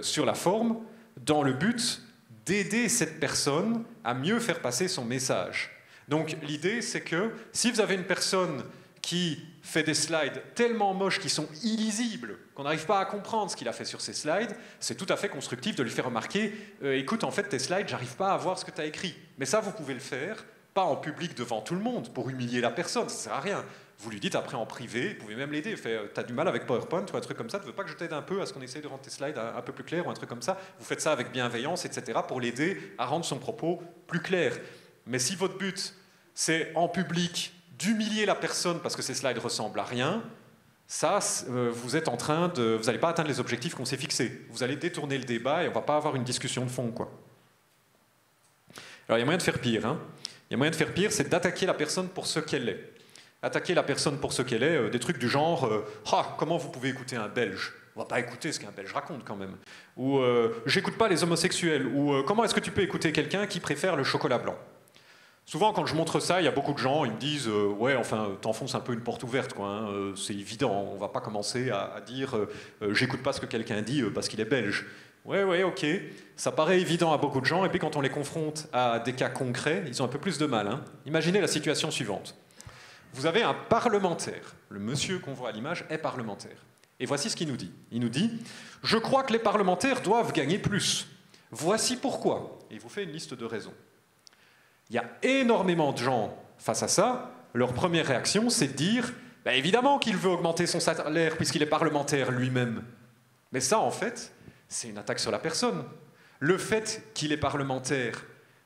sur la forme dans le but d'aider cette personne à mieux faire passer son message. Donc l'idée, c'est que si vous avez une personne qui fait des slides tellement moches qui sont illisibles, qu'on n'arrive pas à comprendre ce qu'il a fait sur ses slides, c'est tout à fait constructif de lui faire remarquer « écoute, en fait, tes slides, j'arrive pas à voir ce que tu as écrit ». Mais ça, vous pouvez le faire, pas en public devant tout le monde, pour humilier la personne, ça sert à rien. Vous lui dites après en privé, vous pouvez même l'aider, « t'as du mal avec PowerPoint » ou un truc comme ça, « tu veux pas que je t'aide un peu à ce qu'on essaye de rendre tes slides un peu plus clairs » ou un truc comme ça. Vous faites ça avec bienveillance, etc. pour l'aider à rendre son propos plus clair. Mais si votre but, c'est en public d'humilier la personne parce que ses slides ressemblent à rien, ça, vous n'allez pas atteindre les objectifs qu'on s'est fixés. Vous allez détourner le débat et on ne va pas avoir une discussion de fond, quoi. Alors il y a moyen de faire pire, hein. Il y a moyen de faire pire, c'est d'attaquer la personne pour ce qu'elle est. Attaquer la personne pour ce qu'elle est, des trucs du genre « Ah, comment vous pouvez écouter un Belge ?» On va pas écouter ce qu'un Belge raconte quand même. Ou « J'écoute pas les homosexuels » ou « Comment est-ce que tu peux écouter quelqu'un qui préfère le chocolat blanc ?» Souvent, quand je montre ça, il y a beaucoup de gens, ils me disent « Ouais, enfin, t'enfonces un peu une porte ouverte, quoi, hein, c'est évident, on va pas commencer à dire « J'écoute pas ce que quelqu'un dit parce qu'il est belge ». Ouais, ok, ça paraît évident à beaucoup de gens, et puis quand on les confronte à des cas concrets, ils ont un peu plus de mal, hein. Imaginez la situation suivante. Vous avez un parlementaire, le monsieur qu'on voit à l'image est parlementaire. Et voici ce qu'il nous dit. Il nous dit « Je crois que les parlementaires doivent gagner plus. Voici pourquoi. » Et il vous fait une liste de raisons. Il y a énormément de gens face à ça. Leur première réaction, c'est de dire bah, « Évidemment qu'il veut augmenter son salaire puisqu'il est parlementaire lui-même. » Mais ça, en fait, c'est une attaque sur la personne. Le fait qu'il est parlementaire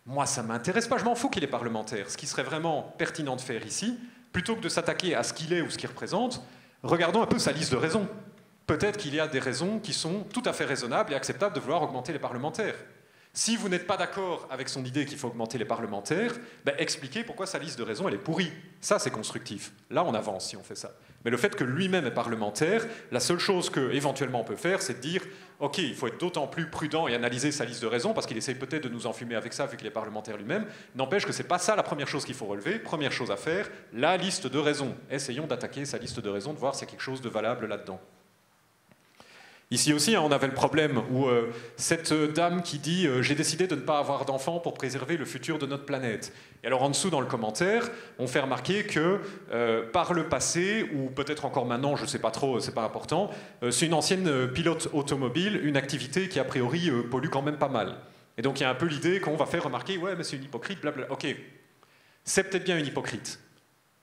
Moi, ça ne m'intéresse pas, je m'en fous qu'il est parlementaire. Ce qui serait vraiment pertinent de faire ici, plutôt que de s'attaquer à ce qu'il est ou ce qu'il représente, regardons un peu sa liste de raisons. Peut-être qu'il y a des raisons qui sont tout à fait raisonnables et acceptables de vouloir augmenter les parlementaires. Si vous n'êtes pas d'accord avec son idée qu'il faut augmenter les parlementaires, ben expliquez pourquoi sa liste de raisons elle est pourrie. Ça, c'est constructif. Là, on avance si on fait ça. Mais le fait que lui-même est parlementaire, la seule chose qu'éventuellement on peut faire, c'est de dire « Ok, il faut être d'autant plus prudent et analyser sa liste de raisons, parce qu'il essaye peut-être de nous enfumer avec ça, vu qu'il est parlementaire lui-même. N'empêche que c'est pas ça la première chose qu'il faut relever. Première chose à faire, la liste de raisons. Essayons d'attaquer sa liste de raisons, de voir s'il y a quelque chose de valable là-dedans. » Ici aussi, hein, on avait le problème où cette dame qui dit « J'ai décidé de ne pas avoir d'enfants pour préserver le futur de notre planète ». Et alors en dessous, dans le commentaire, on fait remarquer que par le passé, ou peut-être encore maintenant, je ne sais pas trop, c'est pas important, c'est une ancienne pilote automobile, une activité qui a priori pollue quand même pas mal. Et donc il y a un peu l'idée qu'on va faire remarquer « Ouais, mais c'est une hypocrite, blablabla ». Ok, c'est peut-être bien une hypocrite.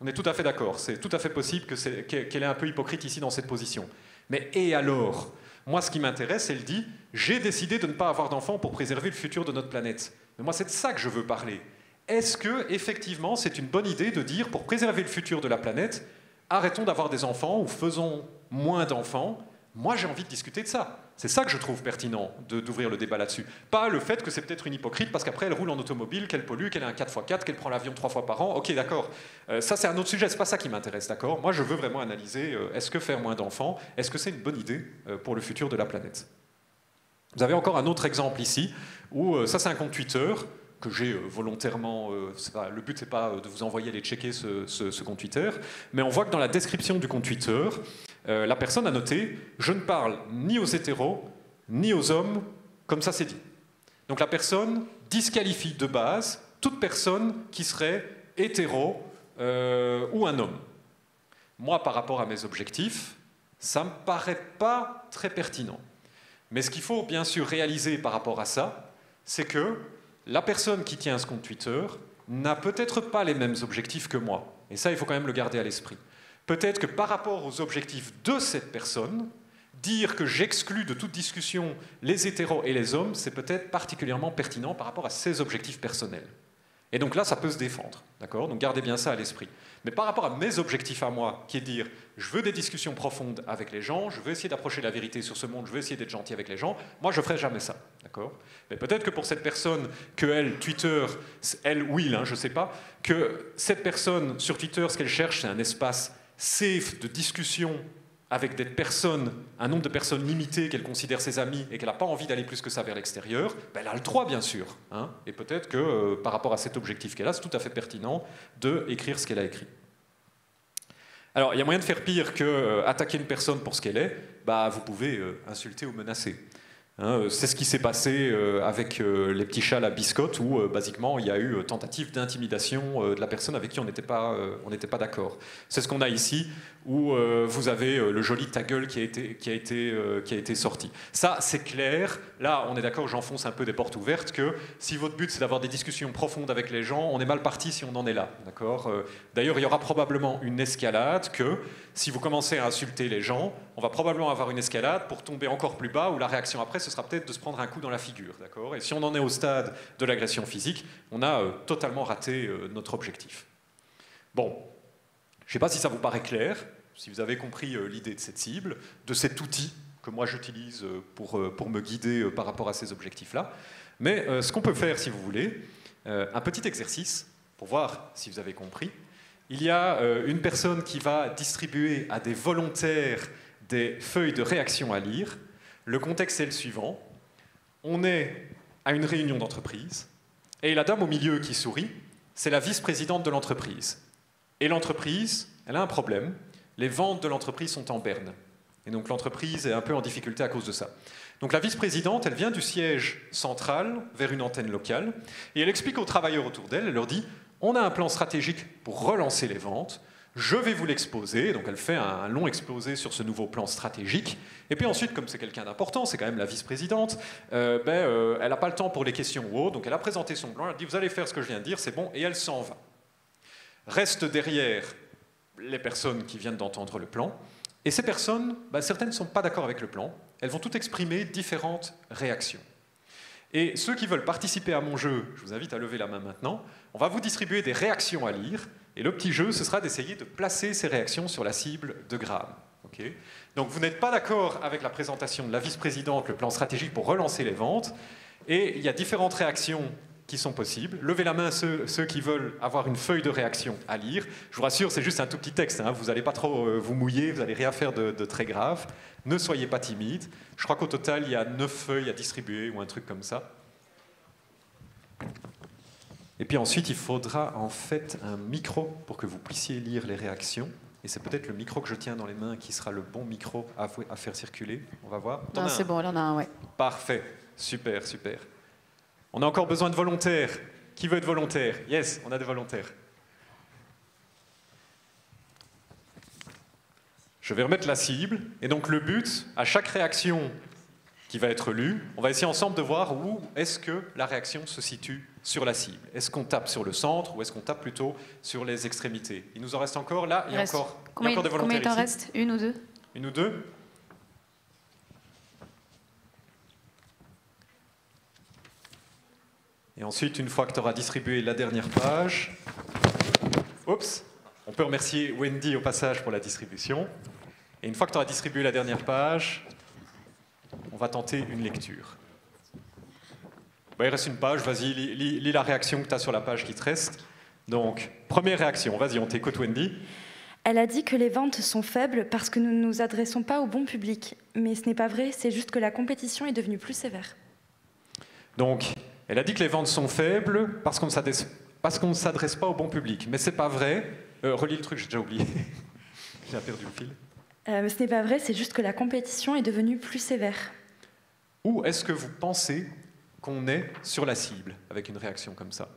On est tout à fait d'accord, c'est tout à fait possible qu'elle est un peu hypocrite ici dans cette position. Mais et alors ? Moi, ce qui m'intéresse, elle dit « J'ai décidé de ne pas avoir d'enfants pour préserver le futur de notre planète ». Mais moi, c'est de ça que je veux parler. Est-ce que, effectivement, c'est une bonne idée de dire « Pour préserver le futur de la planète, arrêtons d'avoir des enfants ou faisons moins d'enfants ». Moi, j'ai envie de discuter de ça. C'est ça que je trouve pertinent d'ouvrir le débat là-dessus. Pas le fait que c'est peut-être une hypocrite parce qu'après, elle roule en automobile, qu'elle pollue, qu'elle a un 4x4, qu'elle prend l'avion 3 fois par an. Ok, d'accord. Ça, c'est un autre sujet. C'est pas ça qui m'intéresse, d'accord. Moi, je veux vraiment analyser est-ce que faire moins d'enfants, est-ce que c'est une bonne idée pour le futur de la planète. Vous avez encore un autre exemple ici où ça, c'est un compte Twitter que j'ai volontairement... le but, c'est pas de vous envoyer aller checker ce compte Twitter, mais on voit que dans la description du compte Twitter... la personne a noté « Je ne parle ni aux hétéros, ni aux hommes, comme ça c'est dit ». Donc la personne disqualifie de base toute personne qui serait hétéro ou un homme. Moi, par rapport à mes objectifs, ça ne me paraît pas très pertinent. Mais ce qu'il faut bien sûr réaliser par rapport à ça, c'est que la personne qui tient ce compte Twitter n'a peut-être pas les mêmes objectifs que moi. Et ça, il faut quand même le garder à l'esprit. Peut-être que par rapport aux objectifs de cette personne, dire que j'exclus de toute discussion les hétéros et les hommes, c'est peut-être particulièrement pertinent par rapport à ses objectifs personnels. Et donc là, ça peut se défendre, d'accord? Donc gardez bien ça à l'esprit. Mais par rapport à mes objectifs à moi, qui est de dire je veux des discussions profondes avec les gens, je veux essayer d'approcher la vérité sur ce monde, je veux essayer d'être gentil avec les gens, moi je ne ferai jamais ça, d'accord? Mais peut-être que pour cette personne, que elle, Twitter, elle ou il, hein, je ne sais pas, que cette personne sur Twitter, ce qu'elle cherche, c'est un espace safe de discussion avec des personnes, un nombre de personnes limitées qu'elle considère ses amis et qu'elle n'a pas envie d'aller plus que ça vers l'extérieur, ben elle a le droit bien sûr. Hein, et peut-être que par rapport à cet objectif qu'elle a, c'est tout à fait pertinent d'écrire ce qu'elle a écrit. Alors il y a moyen de faire pire qu'attaquer une personne pour ce qu'elle est, bah, vous pouvez insulter ou menacer. Hein, c'est ce qui s'est passé avec les petits chats à la biscotte où, basiquement, il y a eu tentative d'intimidation de la personne avec qui on n'était pas, d'accord. C'est ce qu'on a ici où vous avez le joli ta gueule qui a été sorti. Ça, c'est clair. Là, on est d'accord, j'enfonce un peu des portes ouvertes, que si votre but, c'est d'avoir des discussions profondes avec les gens, on est mal parti si on en est là. D'accord ? D'ailleurs, il y aura probablement une escalade que, si vous commencez à insulter les gens, on va probablement avoir une escalade pour tomber encore plus bas où la réaction après, ce sera peut-être de se prendre un coup dans la figure, d'accord ? Et si on en est au stade de l'agression physique, on a totalement raté notre objectif. Bon, je ne sais pas si ça vous paraît clair, si vous avez compris l'idée de cette cible, de cet outil que moi j'utilise pour me guider par rapport à ces objectifs-là. Mais ce qu'on peut faire, si vous voulez, un petit exercice pour voir si vous avez compris. Il y a une personne qui va distribuer à des volontaires des feuilles de réaction à lire. Le contexte est le suivant. On est à une réunion d'entreprise et la dame au milieu qui sourit, c'est la vice-présidente de l'entreprise. Et l'entreprise, elle a un problème. Les ventes de l'entreprise sont en berne. Et donc l'entreprise est un peu en difficulté à cause de ça. Donc la vice-présidente, elle vient du siège central vers une antenne locale et elle explique aux travailleurs autour d'elle, elle leur dit « On a un plan stratégique pour relancer les ventes. ». Je vais vous l'exposer. Donc elle fait un long exposé sur ce nouveau plan stratégique. Et puis ensuite, comme c'est quelqu'un d'important, c'est quand même la vice-présidente, elle n'a pas le temps pour les questions ou autres. Donc elle a présenté son plan, elle dit « Vous allez faire ce que je viens de dire, c'est bon », et elle s'en va. Restent derrière les personnes qui viennent d'entendre le plan. Et ces personnes, certaines ne sont pas d'accord avec le plan. Elles vont toutes exprimer différentes réactions. Et ceux qui veulent participer à mon jeu, je vous invite à lever la main maintenant, on va vous distribuer des réactions à lire, et le petit jeu, ce sera d'essayer de placer ces réactions sur la cible de Graham. Okay. Donc vous n'êtes pas d'accord avec la présentation de la vice-présidente, le plan stratégique pour relancer les ventes, et il y a différentes réactions qui sont possibles. Levez la main ceux qui veulent avoir une feuille de réaction à lire. Je vous rassure, c'est juste un tout petit texte, hein. Vous n'allez pas trop vous mouiller, vous n'allez rien faire de très grave. Ne soyez pas timide. Je crois qu'au total, il y a 9 feuilles à distribuer ou un truc comme ça. Et puis ensuite, il faudra en fait un micro pour que vous puissiez lire les réactions. Et c'est peut-être le micro que je tiens dans les mains qui sera le bon micro à faire circuler. On va voir. Non, c'est bon, là on a un, ouais. Parfait. Super, super. On a encore besoin de volontaires. Qui veut être volontaire? Yes, on a des volontaires. Je vais remettre la cible. Et donc le but, à chaque réaction qui va être lue, on va essayer ensemble de voir où est-ce que la réaction se situe sur la cible. Est-ce qu'on tape sur le centre ou est-ce qu'on tape plutôt sur les extrémités? Il nous en reste encore, là, il y a encore des volontaires. Combien il en reste? Une ou deux? Une ou deux? Et ensuite, une fois que tu auras distribué la dernière page, oups, on peut remercier Wendy au passage pour la distribution. Et une fois que tu auras distribué la dernière page, on va tenter une lecture. Bah, il reste une page, vas-y, lis la réaction que tu as sur la page qui te reste. Donc, première réaction, vas-y, on t'écoute Wendy. Elle a dit que les ventes sont faibles parce que nous ne nous adressons pas au bon public. Mais ce n'est pas vrai, c'est juste que la compétition est devenue plus sévère. Donc, elle a dit que les ventes sont faibles parce qu'on ne s'adresse pas au bon public. Mais ce n'est pas vrai. Relis le truc, j'ai déjà oublié. J'ai perdu le fil. Mais ce n'est pas vrai, c'est juste que la compétition est devenue plus sévère. Où est-ce que vous pensez qu'on est sur la cible avec une réaction comme ça?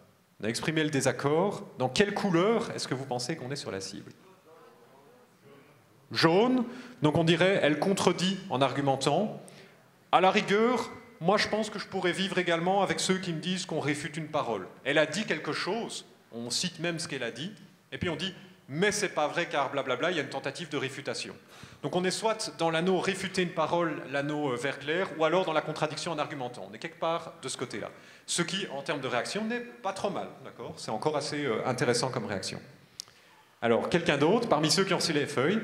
On a exprimé le désaccord. Dans quelle couleur est-ce que vous pensez qu'on est sur la cible? Jaune. Donc on dirait, elle contredit en argumentant. À la rigueur... Moi, je pense que je pourrais vivre également avec ceux qui me disent qu'on réfute une parole. Elle a dit quelque chose, on cite même ce qu'elle a dit, et puis on dit « mais c'est pas vrai car blablabla, il y a une tentative de réfutation ». Donc on est soit dans l'anneau « réfuter une parole », l'anneau vert clair, ou alors dans la contradiction en argumentant. On est quelque part de ce côté-là. Ce qui, en termes de réaction, n'est pas trop mal, d'accord? C'est encore assez intéressant comme réaction. Alors, quelqu'un d'autre, parmi ceux qui ont reçu les feuilles?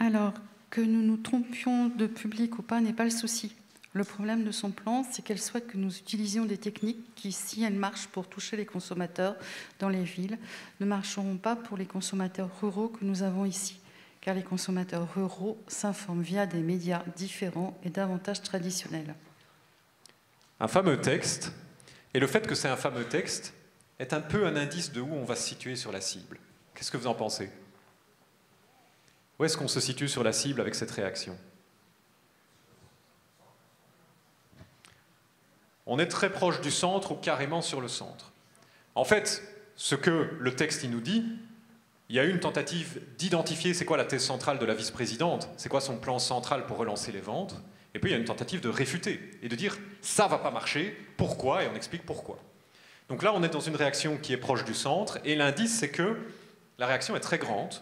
Alors... Que nous nous trompions de public ou pas n'est pas le souci. Le problème de son plan, c'est qu'elle souhaite que nous utilisions des techniques qui, si elles marchent pour toucher les consommateurs dans les villes, ne marcheront pas pour les consommateurs ruraux que nous avons ici, car les consommateurs ruraux s'informent via des médias différents et davantage traditionnels. Un fameux texte, et le fait que c'est un fameux texte est un peu un indice de où on va se situer sur la cible. Qu'est-ce que vous en pensez ? Où est-ce qu'on se situe sur la cible avec cette réaction? On est très proche du centre ou carrément sur le centre. En fait, ce que le texte nous dit, il y a eu une tentative d'identifier c'est quoi la thèse centrale de la vice-présidente, c'est quoi son plan central pour relancer les ventes, et puis il y a une tentative de réfuter et de dire « ça va pas marcher, pourquoi ?» et on explique pourquoi. Donc là, on est dans une réaction qui est proche du centre, et l'indice, c'est que la réaction est très grande,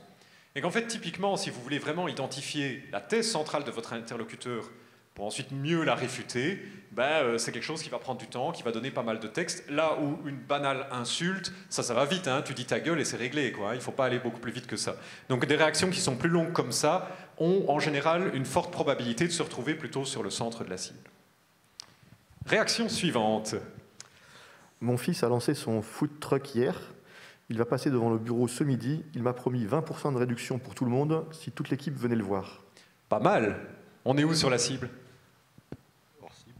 et qu'en fait, typiquement, si vous voulez vraiment identifier la thèse centrale de votre interlocuteur pour ensuite mieux la réfuter, c'est quelque chose qui va prendre du temps, qui va donner pas mal de texte. Là où une banale insulte, ça va vite, hein, tu dis ta gueule et c'est réglé, quoi, hein, il ne faut pas aller beaucoup plus vite que ça. Donc des réactions qui sont plus longues comme ça ont en général une forte probabilité de se retrouver plutôt sur le centre de la cible. Réaction suivante. Mon fils a lancé son food truck hier. Il va passer devant le bureau ce midi. Il m'a promis 20% de réduction pour tout le monde si toute l'équipe venait le voir. Pas mal. On est où sur la cible? Hors cible.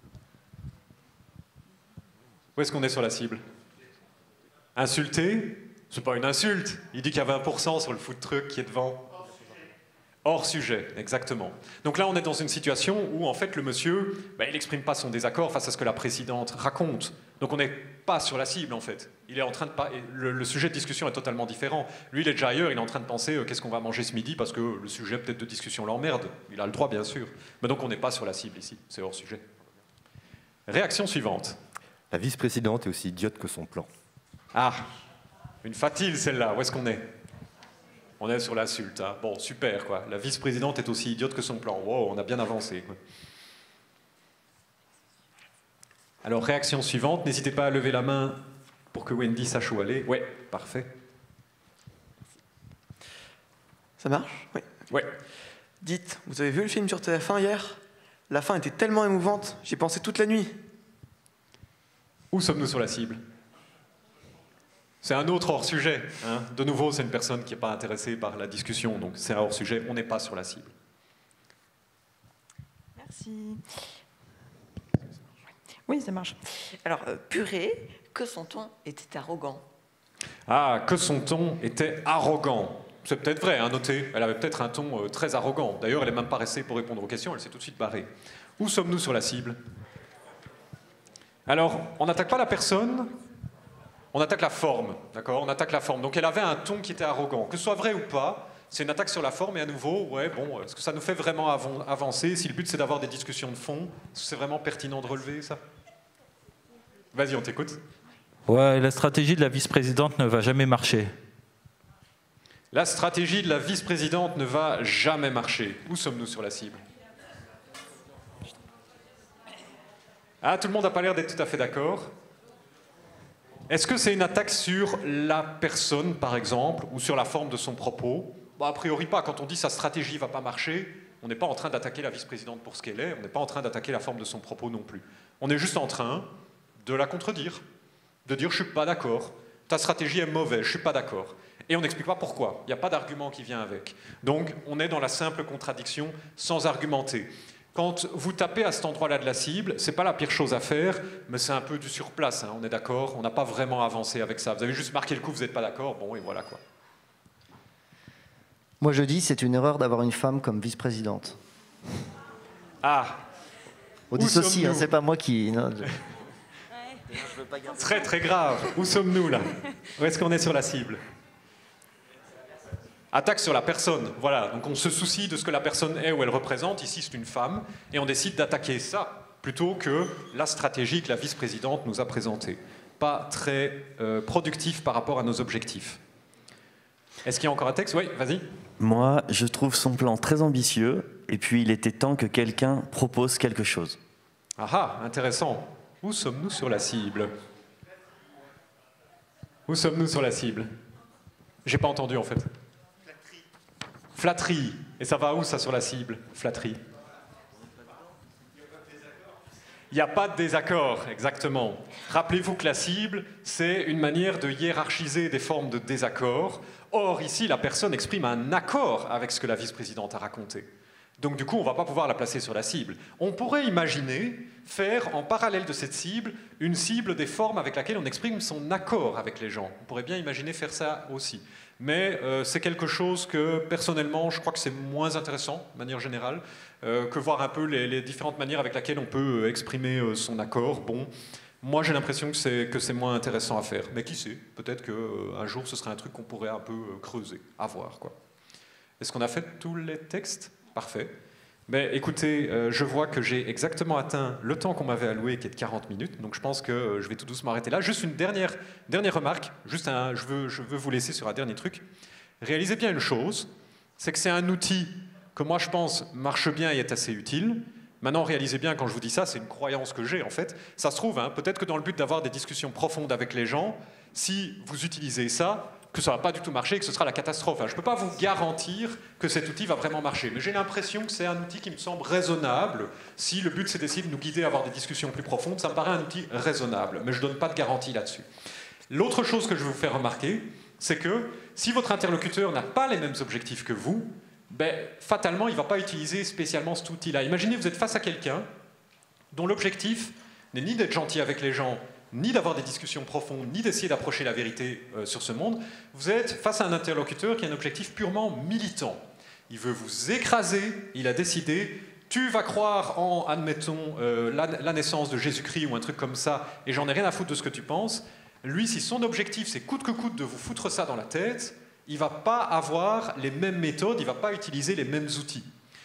Où est-ce qu'on est sur la cible? Insulté? C'est pas une insulte. Il dit qu'il y a 20% sur le food truck qui est devant. Hors sujet, exactement. Donc là, on est dans une situation où, en fait, le monsieur, il n'exprime pas son désaccord face à ce que la présidente raconte. Donc on n'est pas sur la cible, en fait. Il est en train de le sujet de discussion est totalement différent. Lui, il est déjà ailleurs, il est en train de penser qu'est-ce qu'on va manger ce midi, parce que le sujet peut-être de discussion l'emmerde. Il a le droit, bien sûr. Mais donc on n'est pas sur la cible ici, c'est hors sujet. Réaction suivante. La vice-présidente est aussi idiote que son plan. Ah, une fatile, celle-là. Où est-ce qu'on est ? On est sur l'insulte, hein. Bon, super, quoi. La vice-présidente est aussi idiote que son plan. Wow, on a bien avancé, quoi. Alors, réaction suivante, n'hésitez pas à lever la main pour que Wendy sache où aller. Ouais, parfait. Ça marche? Oui. Ouais. Dites, vous avez vu le film sur TF1 hier? La fin était tellement émouvante, j'y pensais toute la nuit. Où sommes-nous sur la cible? C'est un autre hors-sujet. Hein. De nouveau, c'est une personne qui n'est pas intéressée par la discussion, donc c'est un hors-sujet, on n'est pas sur la cible. Merci. Oui, ça marche. Alors, purée, que son ton était arrogant. Ah, que son ton était arrogant. C'est peut-être vrai, hein, notez, elle avait peut-être un ton très arrogant. D'ailleurs, elle n'est même pas restée pour répondre aux questions, elle s'est tout de suite barrée. Où sommes-nous sur la cible? Alors, on n'attaque pas la personne, on attaque la forme, d'accord? On attaque la forme. Donc elle avait un ton qui était arrogant. Que ce soit vrai ou pas, c'est une attaque sur la forme, et à nouveau, ouais, bon, est-ce que ça nous fait vraiment avancer? Si le but c'est d'avoir des discussions de fond, est-ce que c'est vraiment pertinent de relever ça? Vas-y, on t'écoute. Ouais, la stratégie de la vice-présidente ne va jamais marcher. La stratégie de la vice-présidente ne va jamais marcher. Où sommes-nous sur la cible? Ah, tout le monde n'a pas l'air d'être tout à fait d'accord. Est-ce que c'est une attaque sur la personne, par exemple, ou sur la forme de son propos? Bah, a priori pas. Quand on dit sa stratégie ne va pas marcher, on n'est pas en train d'attaquer la vice-présidente pour ce qu'elle est, on n'est pas en train d'attaquer la forme de son propos non plus. On est juste en train de la contredire, de dire « je ne suis pas d'accord ». Ta stratégie est mauvaise, je ne suis pas d'accord. Et on n'explique pas pourquoi, il n'y a pas d'argument qui vient avec. Donc on est dans la simple contradiction sans argumenter. Quand vous tapez à cet endroit-là de la cible, ce n'est pas la pire chose à faire, mais c'est un peu du surplace, hein, on est d'accord, on n'a pas vraiment avancé avec ça. Vous avez juste marqué le coup, vous n'êtes pas d'accord, bon et voilà quoi. Moi je dis, c'est une erreur d'avoir une femme comme vice-présidente. Ah. On dissocie, hein, c'est pas moi qui... Non, je... Très très grave. Où sommes-nous là? Où est-ce qu'on est sur la cible? Attaque sur la personne, voilà. Donc on se soucie de ce que la personne est ou elle représente. Ici c'est une femme et on décide d'attaquer ça plutôt que la stratégie que la vice-présidente nous a présentée. Pas très productif par rapport à nos objectifs. Est-ce qu'il y a encore un texte? Oui, vas-y. Moi je trouve son plan très ambitieux et puis il était temps que quelqu'un propose quelque chose. Ah, intéressant. Où sommes-nous sur la cible? Où sommes-nous sur la cible? J'ai pas entendu en fait. Flatterie. Flatterie. Et ça va où ça sur la cible? Flatterie. Il n'y a pas de désaccord, exactement. Rappelez-vous que la cible, c'est une manière de hiérarchiser des formes de désaccord. Or, ici, la personne exprime un accord avec ce que la vice-présidente a raconté. Donc du coup, on ne va pas pouvoir la placer sur la cible. On pourrait imaginer faire en parallèle de cette cible une cible des formes avec laquelle on exprime son accord avec les gens. On pourrait bien imaginer faire ça aussi. Mais c'est quelque chose que, personnellement, je crois que c'est moins intéressant, de manière générale, que voir un peu les différentes manières avec lesquelles on peut exprimer son accord. Bon, moi j'ai l'impression que c'est moins intéressant à faire. Mais qui sait, peut-être qu'un jour ce serait un truc qu'on pourrait un peu creuser, à voir, quoi. Est-ce qu'on a fait tous les textes ? Parfait. Mais écoutez, je vois que j'ai exactement atteint le temps qu'on m'avait alloué, qui est de 40 minutes, donc je pense que je vais tout doucement arrêter là. Juste une dernière remarque, juste je veux vous laisser sur un dernier truc. Réalisez bien une chose, c'est que c'est un outil que moi je pense marche bien et est assez utile. Maintenant, réalisez bien, quand je vous dis ça, c'est une croyance que j'ai en fait. Ça se trouve, hein, peut-être que dans le but d'avoir des discussions profondes avec les gens, si vous utilisez ça, que ça ne va pas du tout marcher et que ce sera la catastrophe. Je ne peux pas vous garantir que cet outil va vraiment marcher, mais j'ai l'impression que c'est un outil qui me semble raisonnable. Si le but c'est d'essayer de nous guider à avoir des discussions plus profondes, ça me paraît un outil raisonnable, mais je ne donne pas de garantie là-dessus. L'autre chose que je vais vous faire remarquer, c'est que si votre interlocuteur n'a pas les mêmes objectifs que vous, ben, fatalement il ne va pas utiliser spécialement cet outil-là. Imaginez vous êtes face à quelqu'un dont l'objectif n'est ni d'être gentil avec les gens, ni d'avoir des discussions profondes, ni d'essayer d'approcher la vérité sur ce monde. Vous êtes face à un interlocuteur qui a un objectif purement militant. Il veut vous écraser, il a décidé, tu vas croire en, admettons, la naissance de Jésus-Christ ou un truc comme ça, et j'en ai rien à foutre de ce que tu penses. Lui, si son objectif c'est coûte que coûte de vous foutre ça dans la tête, il ne va pas avoir les mêmes méthodes, il ne va pas utiliser les mêmes outils.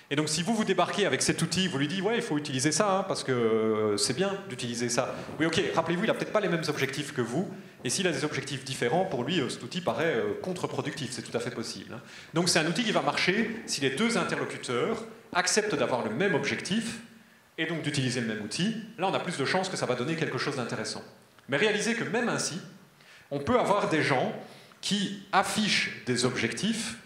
Et donc si vous vous débarquez avec cet outil, vous lui dites « ouais, il faut utiliser ça, hein, parce que c'est bien d'utiliser ça ». Oui, ok, rappelez-vous, il n'a peut-être pas les mêmes objectifs que vous, et s'il a des objectifs différents, pour lui, cet outil paraît contre-productif, c'est tout à fait possible. Hein. Donc c'est un outil qui va marcher si les deux interlocuteurs acceptent d'avoir le même objectif, et donc d'utiliser le même outil, là on a plus de chances que ça va donner quelque chose d'intéressant. Mais réalisez que même ainsi, on peut avoir des gens qui affichent des objectifs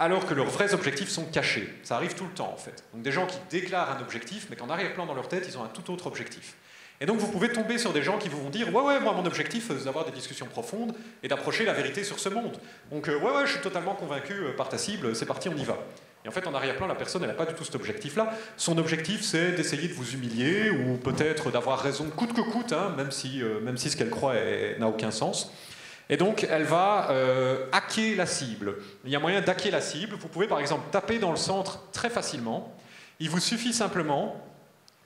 alors que leurs vrais objectifs sont cachés. Ça arrive tout le temps en fait. Donc des gens qui déclarent un objectif mais qu'en arrière-plan dans leur tête, ils ont un tout autre objectif. Et donc vous pouvez tomber sur des gens qui vous vont dire « Ouais, moi mon objectif c'est d'avoir des discussions profondes et d'approcher la vérité sur ce monde. Donc ouais, je suis totalement convaincu par ta cible, c'est parti, on y va. » Et en fait en arrière-plan, la personne elle n'a pas du tout cet objectif-là. Son objectif c'est d'essayer de vous humilier ou peut-être d'avoir raison coûte que coûte, hein, même si ce qu'elle croit n'a aucun sens. Et donc elle va hacker la cible. Il y a moyen d'hacker la cible. Vous pouvez par exemple taper dans le centre très facilement. Il vous suffit simplement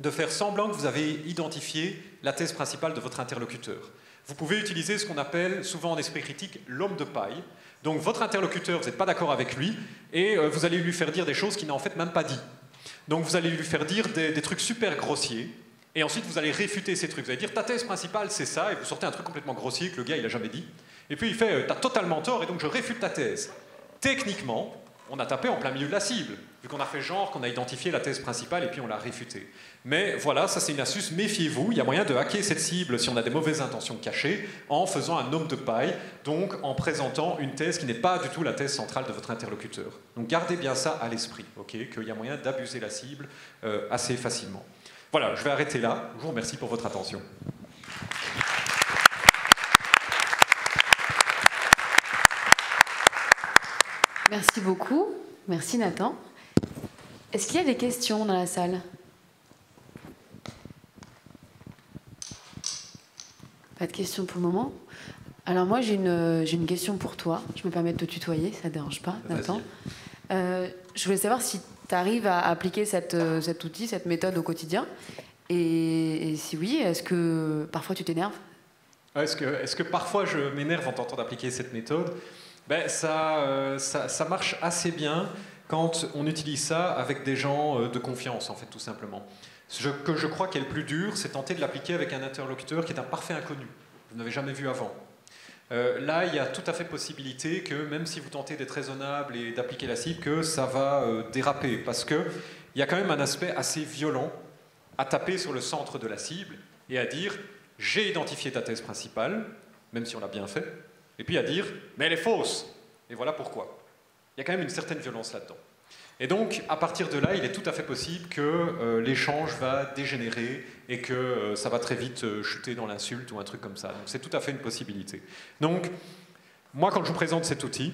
de faire semblant que vous avez identifié la thèse principale de votre interlocuteur. Vous pouvez utiliser ce qu'on appelle souvent en esprit critique l'homme de paille. Donc votre interlocuteur, vous n'êtes pas d'accord avec lui et vous allez lui faire dire des choses qu'il n'a en fait même pas dit. Donc vous allez lui faire dire des trucs super grossiers et ensuite vous allez réfuter ces trucs. Vous allez dire ta thèse principale c'est ça et vous sortez un truc complètement grossier que le gars il n'a jamais dit. Et puis il fait t'as totalement tort et donc je réfute ta thèse. Techniquement, on a tapé en plein milieu de la cible, vu qu'on a fait genre qu'on a identifié la thèse principale et puis on l'a réfutée. Mais voilà, ça c'est une astuce, méfiez-vous, il y a moyen de hacker cette cible si on a des mauvaises intentions cachées en faisant un homme de paille, donc en présentant une thèse qui n'est pas du tout la thèse centrale de votre interlocuteur. Donc gardez bien ça à l'esprit, okay, qu'il y a moyen d'abuser la cible assez facilement. Voilà, je vais arrêter là, je vous remercie pour votre attention. Merci beaucoup. Merci Nathan. Est-ce qu'il y a des questions dans la salle? Pas de questions pour le moment. Alors moi j'ai une question pour toi. Je me permets de te tutoyer, ça ne dérange pas Nathan. Je voulais savoir si tu arrives à appliquer cet outil, cette méthode au quotidien. Et si oui, est-ce que parfois tu t'énerves? Est-ce que parfois je m'énerve en tentant d'appliquer cette méthode? Ben, ça marche assez bien quand on utilise ça avec des gens de confiance, en fait, tout simplement. Ce que je crois qu'est le plus dur, c'est tenter de l'appliquer avec un interlocuteur qui est un parfait inconnu. Vous n'avez jamais vu avant. Là, il y a tout à fait possibilité que, même si vous tentez d'être raisonnable et d'appliquer la cible, que ça va déraper. Parce qu'il y a quand même un aspect assez violent à taper sur le centre de la cible et à dire « j'ai identifié ta thèse principale », même si on l'a bien fait. Et puis à dire, mais elle est fausse. Et voilà pourquoi. Il y a quand même une certaine violence là-dedans. Et donc, à partir de là, il est tout à fait possible que l'échange va dégénérer et que ça va très vite chuter dans l'insulte ou un truc comme ça. Donc c'est tout à fait une possibilité. Donc, moi, quand je vous présente cet outil,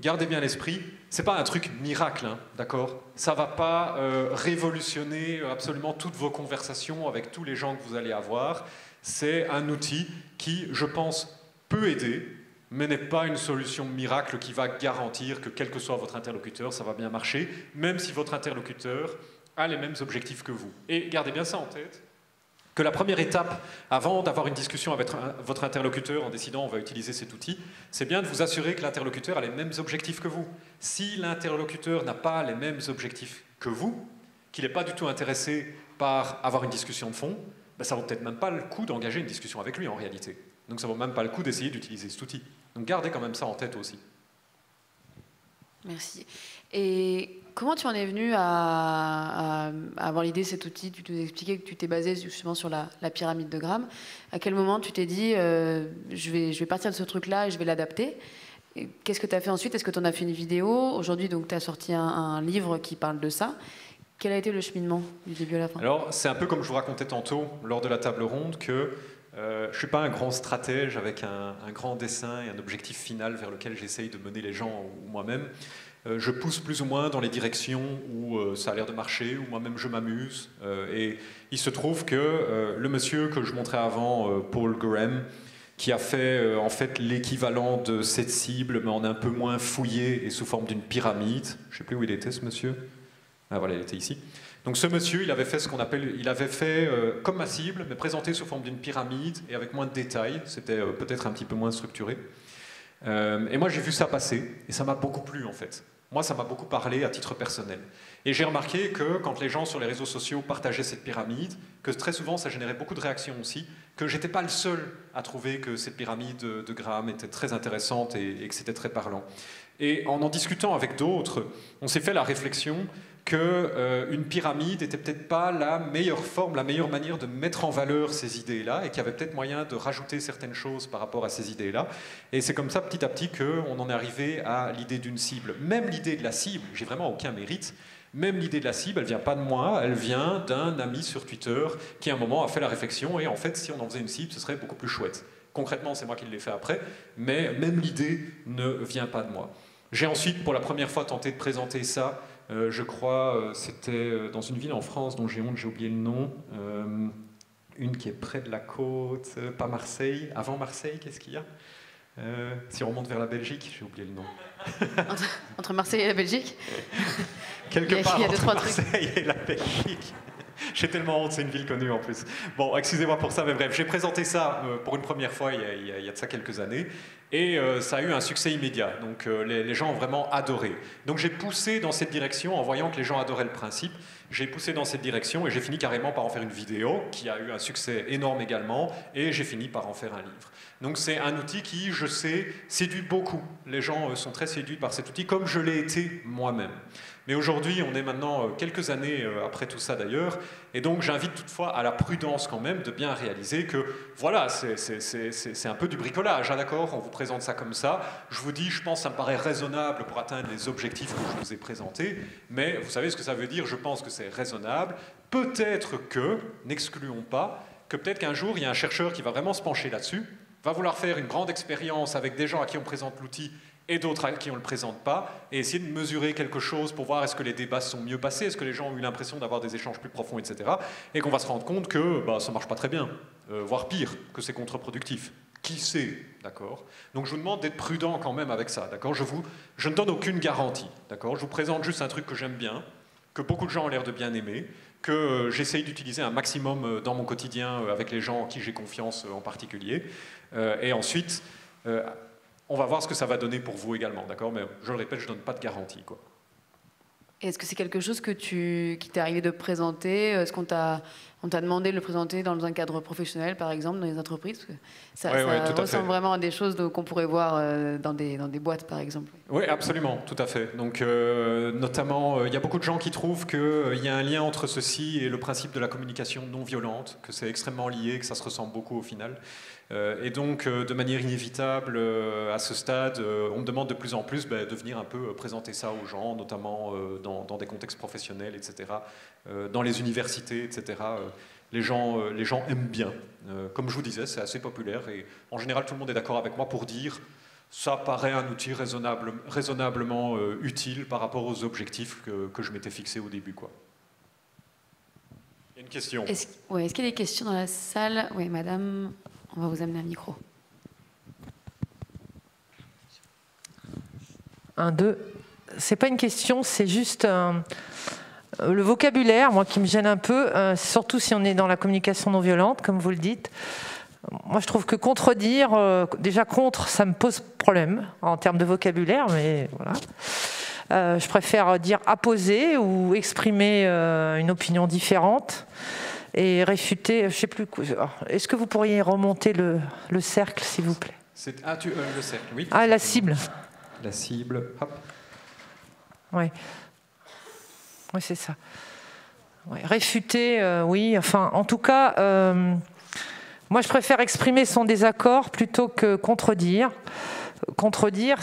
gardez bien à l'esprit, c'est pas un truc miracle, hein, d'accord? Ça va pas révolutionner absolument toutes vos conversations avec tous les gens que vous allez avoir. C'est un outil qui, je pense, peut aider, mais n'est pas une solution miracle qui va garantir que quel que soit votre interlocuteur, ça va bien marcher, même si votre interlocuteur a les mêmes objectifs que vous. Et gardez bien ça en tête, que la première étape, avant d'avoir une discussion avec votre interlocuteur en décidant on va utiliser cet outil, c'est bien de vous assurer que l'interlocuteur a les mêmes objectifs que vous. Si l'interlocuteur n'a pas les mêmes objectifs que vous, qu'il n'est pas du tout intéressé par avoir une discussion de fond, ben ça ne vaut peut-être même pas le coup d'engager une discussion avec lui en réalité. Donc ça ne vaut même pas le coup d'essayer d'utiliser cet outil. Donc gardez quand même ça en tête aussi. Merci. Et comment tu en es venu à avoir l'idée de cet outil? Tu nous expliquais que tu t'es basé justement sur la pyramide de Graham. À quel moment tu t'es dit je vais partir de ce truc-là et je vais l'adapter? Qu'est-ce que tu as fait ensuite? Est-ce que tu en as fait une vidéo? Aujourd'hui, tu as sorti un livre qui parle de ça. Quel a été le cheminement du début à la fin? Alors, c'est un peu comme je vous racontais tantôt lors de la table ronde que je ne suis pas un grand stratège avec un grand dessin et un objectif final vers lequel j'essaye de mener les gens ou moi-même. Je pousse plus ou moins dans les directions où ça a l'air de marcher, où moi-même je m'amuse. Et il se trouve que le monsieur que je montrais avant, Paul Graham, qui a fait en fait l'équivalent de cette cible, mais en un peu moins fouillé et sous forme d'une pyramide. Je ne sais plus où il était ce monsieur. Ah voilà, il était ici. Donc ce monsieur, il avait fait ce qu'on appelle, il avait fait comme ma cible, mais présenté sous forme d'une pyramide et avec moins de détails. C'était peut-être un petit peu moins structuré. Et moi, j'ai vu ça passer et ça m'a beaucoup plu en fait. Moi, ça m'a beaucoup parlé à titre personnel. Et j'ai remarqué que quand les gens sur les réseaux sociaux partageaient cette pyramide, que très souvent, ça générait beaucoup de réactions aussi, que j'étais pas le seul à trouver que cette pyramide de Graham était très intéressante et que c'était très parlant. Et en discutant avec d'autres, on s'est fait la réflexion que une pyramide n'était peut-être pas la meilleure forme, la meilleure manière de mettre en valeur ces idées-là, et qu'il y avait peut-être moyen de rajouter certaines choses par rapport à ces idées-là. Et c'est comme ça, petit à petit, qu'on en est arrivé à l'idée d'une cible. Même l'idée de la cible, j'ai vraiment aucun mérite, même l'idée de la cible, elle ne vient pas de moi, elle vient d'un ami sur Twitter qui, à un moment, a fait la réflexion, et en fait, si on en faisait une cible, ce serait beaucoup plus chouette. Concrètement, c'est moi qui l'ai fait après, mais même l'idée ne vient pas de moi. J'ai ensuite, pour la première fois, tenté de présenter ça, je crois, c'était dans une ville en France dont j'ai honte, j'ai oublié le nom, une qui est près de la côte, pas Marseille, avant Marseille, qu'est-ce qu'il y a? Si on remonte vers la Belgique, j'ai oublié le nom. Entre Marseille et la Belgique? Quelque part entre Marseille et la Belgique. J'ai tellement honte, c'est une ville connue en plus. Bon, excusez-moi pour ça, mais bref, j'ai présenté ça pour une première fois il y a de ça quelques années, et ça a eu un succès immédiat, donc les gens ont vraiment adoré. Donc j'ai poussé dans cette direction, en voyant que les gens adoraient le principe, j'ai poussé dans cette direction, et j'ai fini carrément par en faire une vidéo, qui a eu un succès énorme également, et j'ai fini par en faire un livre. Donc c'est un outil qui, je sais, séduit beaucoup. Les gens sont très séduits par cet outil, comme je l'ai été moi-même. Mais aujourd'hui, on est maintenant quelques années après tout ça d'ailleurs, et donc j'invite toutefois à la prudence quand même de bien réaliser que voilà, c'est un peu du bricolage, hein, d'accord? On vous présente ça comme ça, je vous dis, je pense que ça me paraît raisonnable pour atteindre les objectifs que je vous ai présentés, mais vous savez ce que ça veut dire, je pense que c'est raisonnable, peut-être que, n'excluons pas, que peut-être qu'un jour il y a un chercheur qui va vraiment se pencher là-dessus, va vouloir faire une grande expérience avec des gens à qui on présente l'outil, et d'autres à qui on ne le présente pas, et essayer de mesurer quelque chose pour voir est-ce que les débats sont mieux passés, est-ce que les gens ont eu l'impression d'avoir des échanges plus profonds, etc. Et qu'on va se rendre compte que bah, ça ne marche pas très bien, voire pire, que c'est contre-productif. Qui sait, d'accord? Donc je vous demande d'être prudent quand même avec ça, d'accord? Je ne donne aucune garantie, d'accord? Je vous présente juste un truc que j'aime bien, que beaucoup de gens ont l'air de bien aimer, que j'essaye d'utiliser un maximum dans mon quotidien avec les gens en qui j'ai confiance en particulier, et ensuite... on va voir ce que ça va donner pour vous également, d'accord? Mais je le répète, je ne donne pas de garantie, quoi. Est-ce que c'est quelque chose que qui t'est arrivé de présenter? Est-ce qu'on t'a demandé de le présenter dans un cadre professionnel, par exemple, dans les entreprises? Parce que ça, oui, ça oui, ressemble vraiment à des choses qu'on pourrait voir dans des boîtes, par exemple. Oui, absolument, tout à fait. Donc, notamment, il y a beaucoup de gens qui trouvent qu'il y a un lien entre ceci et le principe de la communication non violente, que c'est extrêmement lié, que ça se ressemble beaucoup au final. Et donc, de manière inévitable, à ce stade, on me demande de plus en plus de venir un peu présenter ça aux gens, notamment dans des contextes professionnels, etc., dans les universités, etc. Les gens aiment bien. Comme je vous disais, c'est assez populaire et en général, tout le monde est d'accord avec moi pour dire ça paraît un outil raisonnablement utile par rapport aux objectifs que je m'étais fixé au début, quoi. Il y a une question. Est-ce qu'il y a des questions dans la salle? Oui, madame. On va vous amener un micro. 1, 2. C'est pas une question, c'est juste le vocabulaire, moi, qui me gêne un peu, surtout si on est dans la communication non violente, comme vous le dites. Moi, je trouve que contredire, déjà contre, ça me pose problème en termes de vocabulaire, mais voilà. Je préfère dire apposer ou exprimer une opinion différente. Et réfuter, je ne sais plus... Est-ce que vous pourriez remonter le cercle, s'il vous plaît? Le cercle, oui. Ah, la cible. La cible, hop. Oui, ouais, c'est ça. Ouais, réfuter, oui, enfin, en tout cas, moi, je préfère exprimer son désaccord plutôt que contredire. Contredire,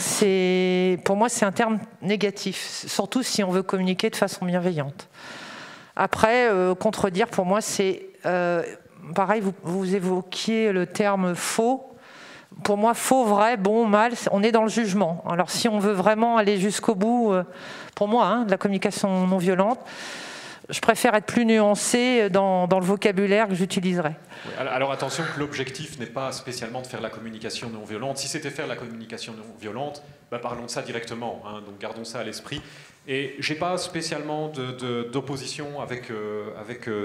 pour moi, c'est un terme négatif, surtout si on veut communiquer de façon bienveillante. Après, contredire, pour moi, c'est... pareil, vous évoquiez le terme faux. Pour moi, faux, vrai, bon, mal, on est dans le jugement. Alors, si on veut vraiment aller jusqu'au bout, pour moi, hein, de la communication non violente, je préfère être plus nuancé dans le vocabulaire que j'utiliserai. Oui, alors attention que l'objectif n'est pas spécialement de faire la communication non violente. Si c'était faire la communication non violente, bah parlons de ça directement, hein, donc gardons ça à l'esprit. Et je n'ai pas spécialement d'opposition avec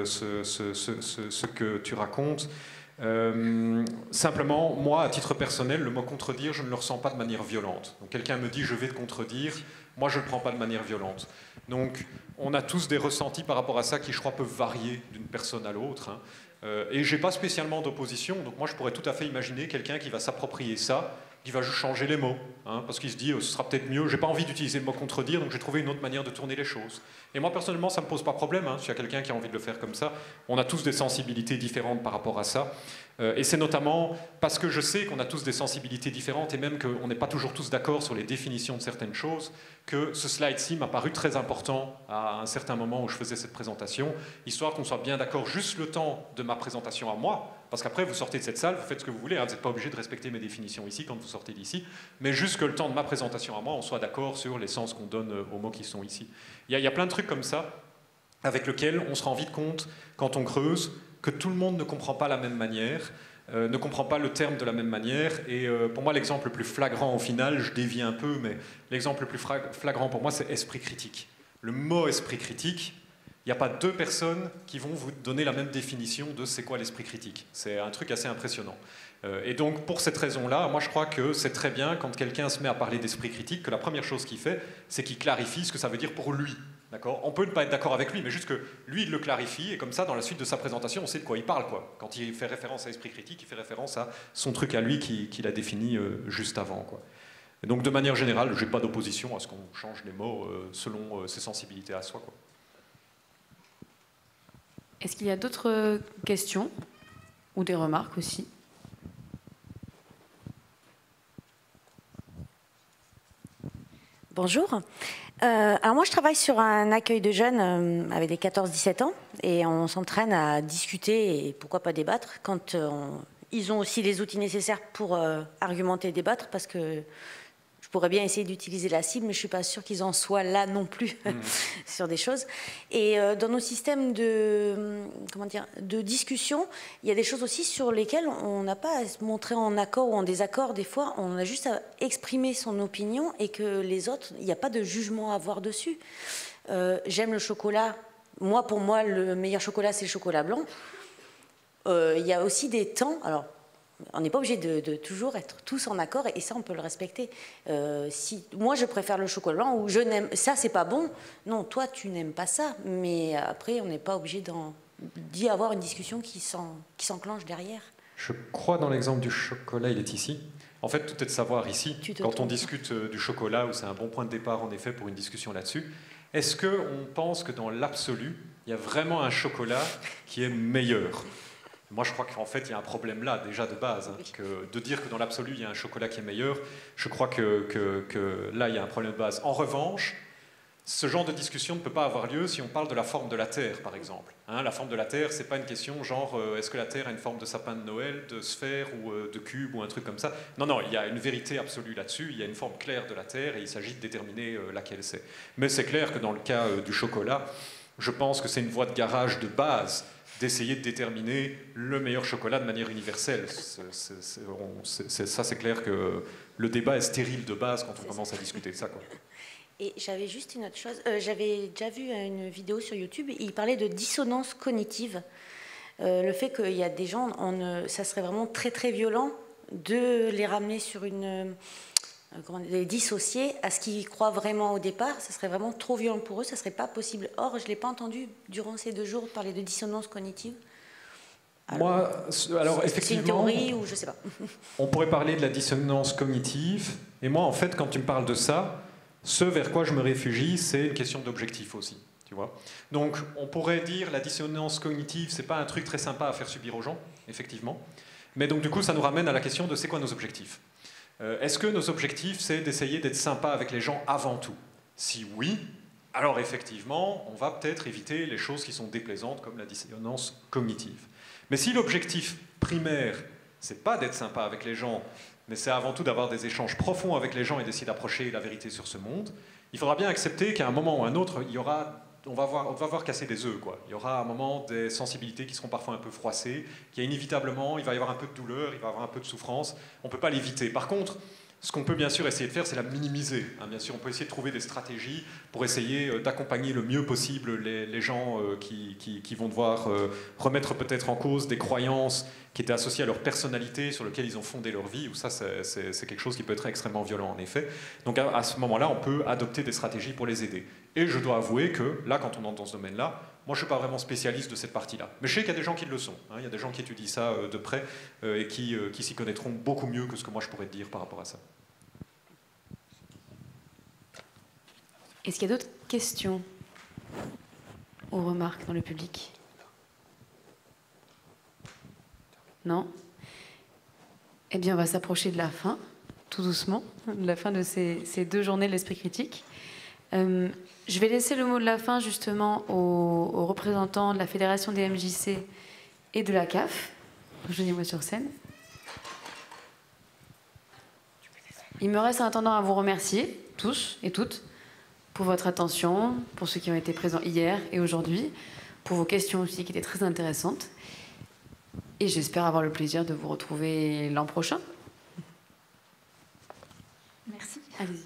ce que tu racontes. Simplement, moi, à titre personnel, le mot contredire, je ne le ressens pas de manière violente. Donc quelqu'un me dit « je vais te contredire », moi je ne le prends pas de manière violente. Donc on a tous des ressentis par rapport à ça qui, je crois, peuvent varier d'une personne à l'autre, hein. Et je n'ai pas spécialement d'opposition, donc moi je pourrais tout à fait imaginer quelqu'un qui va s'approprier ça il va juste changer les mots, hein, parce qu'il se dit, ce sera peut-être mieux, j'ai pas envie d'utiliser le mot contredire, donc j'ai trouvé une autre manière de tourner les choses. Et moi, personnellement, ça me pose pas problème, hein, s'il y a quelqu'un qui a envie de le faire comme ça, on a tous des sensibilités différentes par rapport à ça, et c'est notamment parce que je sais qu'on a tous des sensibilités différentes, et même qu'on n'est pas toujours tous d'accord sur les définitions de certaines choses, que ce slide-ci m'a paru très important à un certain moment où je faisais cette présentation, histoire qu'on soit bien d'accord juste le temps de ma présentation à moi, parce qu'après, vous sortez de cette salle, vous faites ce que vous voulez, hein, vous n'êtes pas obligé de respecter mes définitions ici quand vous sortez d'ici, mais juste que le temps de ma présentation à moi, on soit d'accord sur les sens qu'on donne aux mots qui sont ici. Il y a plein de trucs comme ça, avec lesquels on se rend vite compte, quand on creuse, que tout le monde ne comprend pas la même manière, ne comprend pas le terme de la même manière, et pour moi, l'exemple le plus flagrant au final, je dévie un peu, mais l'exemple le plus flagrant pour moi, c'est esprit critique. Le mot esprit critique, il n'y a pas deux personnes qui vont vous donner la même définition de c'est quoi l'esprit critique. C'est un truc assez impressionnant. Et donc, pour cette raison-là, moi je crois que c'est très bien quand quelqu'un se met à parler d'esprit critique, que la première chose qu'il fait, c'est qu'il clarifie ce que ça veut dire pour lui. On peut ne pas être d'accord avec lui, mais juste que lui, il le clarifie, et comme ça, dans la suite de sa présentation, on sait de quoi il parle, quoi. Quand il fait référence à esprit critique, il fait référence à son truc à lui qu'il a défini juste avant, quoi. Et donc, de manière générale, je n'ai pas d'opposition à ce qu'on change les mots selon ses sensibilités à soi, quoi. Est-ce qu'il y a d'autres questions ou des remarques aussi? Bonjour. Alors moi, je travaille sur un accueil de jeunes avec les 14-17 ans et on s'entraîne à discuter et pourquoi pas débattre quand ils ont aussi les outils nécessaires pour argumenter et débattre, parce que je pourrais bien essayer d'utiliser la cible, mais je ne suis pas sûre qu'ils en soient là non plus sur des choses. Et dans nos systèmes de discussion, il y a des choses aussi sur lesquelles on n'a pas à se montrer en accord ou en désaccord. Des fois, on a juste à exprimer son opinion et que les autres, il n'y a pas de jugement à avoir dessus. J'aime le chocolat. Moi, pour moi, le meilleur chocolat, c'est le chocolat blanc. Il y a aussi des temps... Alors, on n'est pas obligé de toujours être tous en accord, et ça, on peut le respecter. Si moi, je préfère le chocolat blanc, ou je n'aime ça, c'est pas bon. Non, toi, tu n'aimes pas ça. Mais après, on n'est pas obligé d'y avoir une discussion qui s'enclenche derrière. Je crois dans l'exemple du chocolat, il est ici. En fait, tout est de savoir ici. Quand on discute du chocolat, où c'est un bon point de départ, en effet, pour une discussion là-dessus, est-ce qu'on pense que dans l'absolu, il y a vraiment un chocolat qui est meilleur ? Moi, je crois qu'en fait, il y a un problème là, déjà de base. Hein, que de dire que dans l'absolu, il y a un chocolat qui est meilleur, je crois que là, il y a un problème de base. En revanche, ce genre de discussion ne peut pas avoir lieu si on parle de la forme de la Terre, par exemple. Hein, la forme de la Terre, c'est pas une question genre est-ce que la Terre a une forme de sapin de Noël, de sphère ou de cube ou un truc comme ça. Non, non, il y a une vérité absolue là-dessus, il y a une forme claire de la Terre et il s'agit de déterminer laquelle c'est. Mais c'est clair que dans le cas du chocolat, je pense que c'est une voie de garage de base d'essayer de déterminer le meilleur chocolat de manière universelle. Ça, c'est clair que le débat est stérile de base quand on commence à discuter de ça, quoi. Et j'avais juste une autre chose. J'avais déjà vu une vidéo sur YouTube, il parlait de dissonance cognitive. Le fait qu'il y a des gens, ça serait vraiment très, très violent de les ramener sur une... les dissocier à ce qu'ils croient vraiment au départ, ça serait vraiment trop violent pour eux, ça serait pas possible. Or, je l'ai pas entendu durant ces 2 jours parler de dissonance cognitive. Alors effectivement, c'est une théorie ou je sais pas. On pourrait parler de la dissonance cognitive. Et moi, en fait, quand tu me parles de ça, ce vers quoi je me réfugie, c'est une question d'objectif aussi. Tu vois. Donc, on pourrait dire la dissonance cognitive, c'est pas un truc très sympa à faire subir aux gens, effectivement. Mais donc, du coup, ça nous ramène à la question de c'est quoi nos objectifs. Est-ce que nos objectifs, c'est d'essayer d'être sympa avec les gens avant tout? Si oui, alors effectivement, on va peut-être éviter les choses qui sont déplaisantes, comme la dissonance cognitive. Mais si l'objectif primaire, c'est pas d'être sympa avec les gens, mais c'est avant tout d'avoir des échanges profonds avec les gens et d'essayer d'approcher la vérité sur ce monde, il faudra bien accepter qu'à un moment ou à un autre, on va voir casser des œufs, quoi. Il y aura à un moment des sensibilités qui seront parfois un peu froissées, qu'il y a inévitablement, il va y avoir un peu de douleur, il va y avoir un peu de souffrance, on ne peut pas l'éviter. Par contre, ce qu'on peut bien sûr essayer de faire, c'est la minimiser. Bien sûr, on peut essayer de trouver des stratégies pour essayer d'accompagner le mieux possible les gens qui vont devoir remettre peut-être en cause des croyances qui étaient associées à leur personnalité, sur lesquelles ils ont fondé leur vie, ou ça, c'est quelque chose qui peut être extrêmement violent, en effet. Donc à ce moment-là, on peut adopter des stratégies pour les aider. Et je dois avouer que là, quand on entre dans ce domaine-là, Moi, je ne suis pas vraiment spécialiste de cette partie-là. Mais je sais qu'il y a des gens qui le sont. Il y a des gens qui étudient ça de près et qui s'y connaîtront beaucoup mieux que ce que moi je pourrais te dire par rapport à ça. Est-ce qu'il y a d'autres questions ou remarques dans le public? Non? Eh bien, on va s'approcher de la fin, tout doucement, de la fin de ces deux journées de l'esprit critique. Je vais laisser le mot de la fin justement aux représentants de la Fédération des MJC et de la CAF. Rejoignez-moi sur scène. Il me reste en attendant à vous remercier tous et toutes pour votre attention, pour ceux qui ont été présents hier et aujourd'hui, pour vos questions aussi qui étaient très intéressantes. Et j'espère avoir le plaisir de vous retrouver l'an prochain. Merci. Allez-y.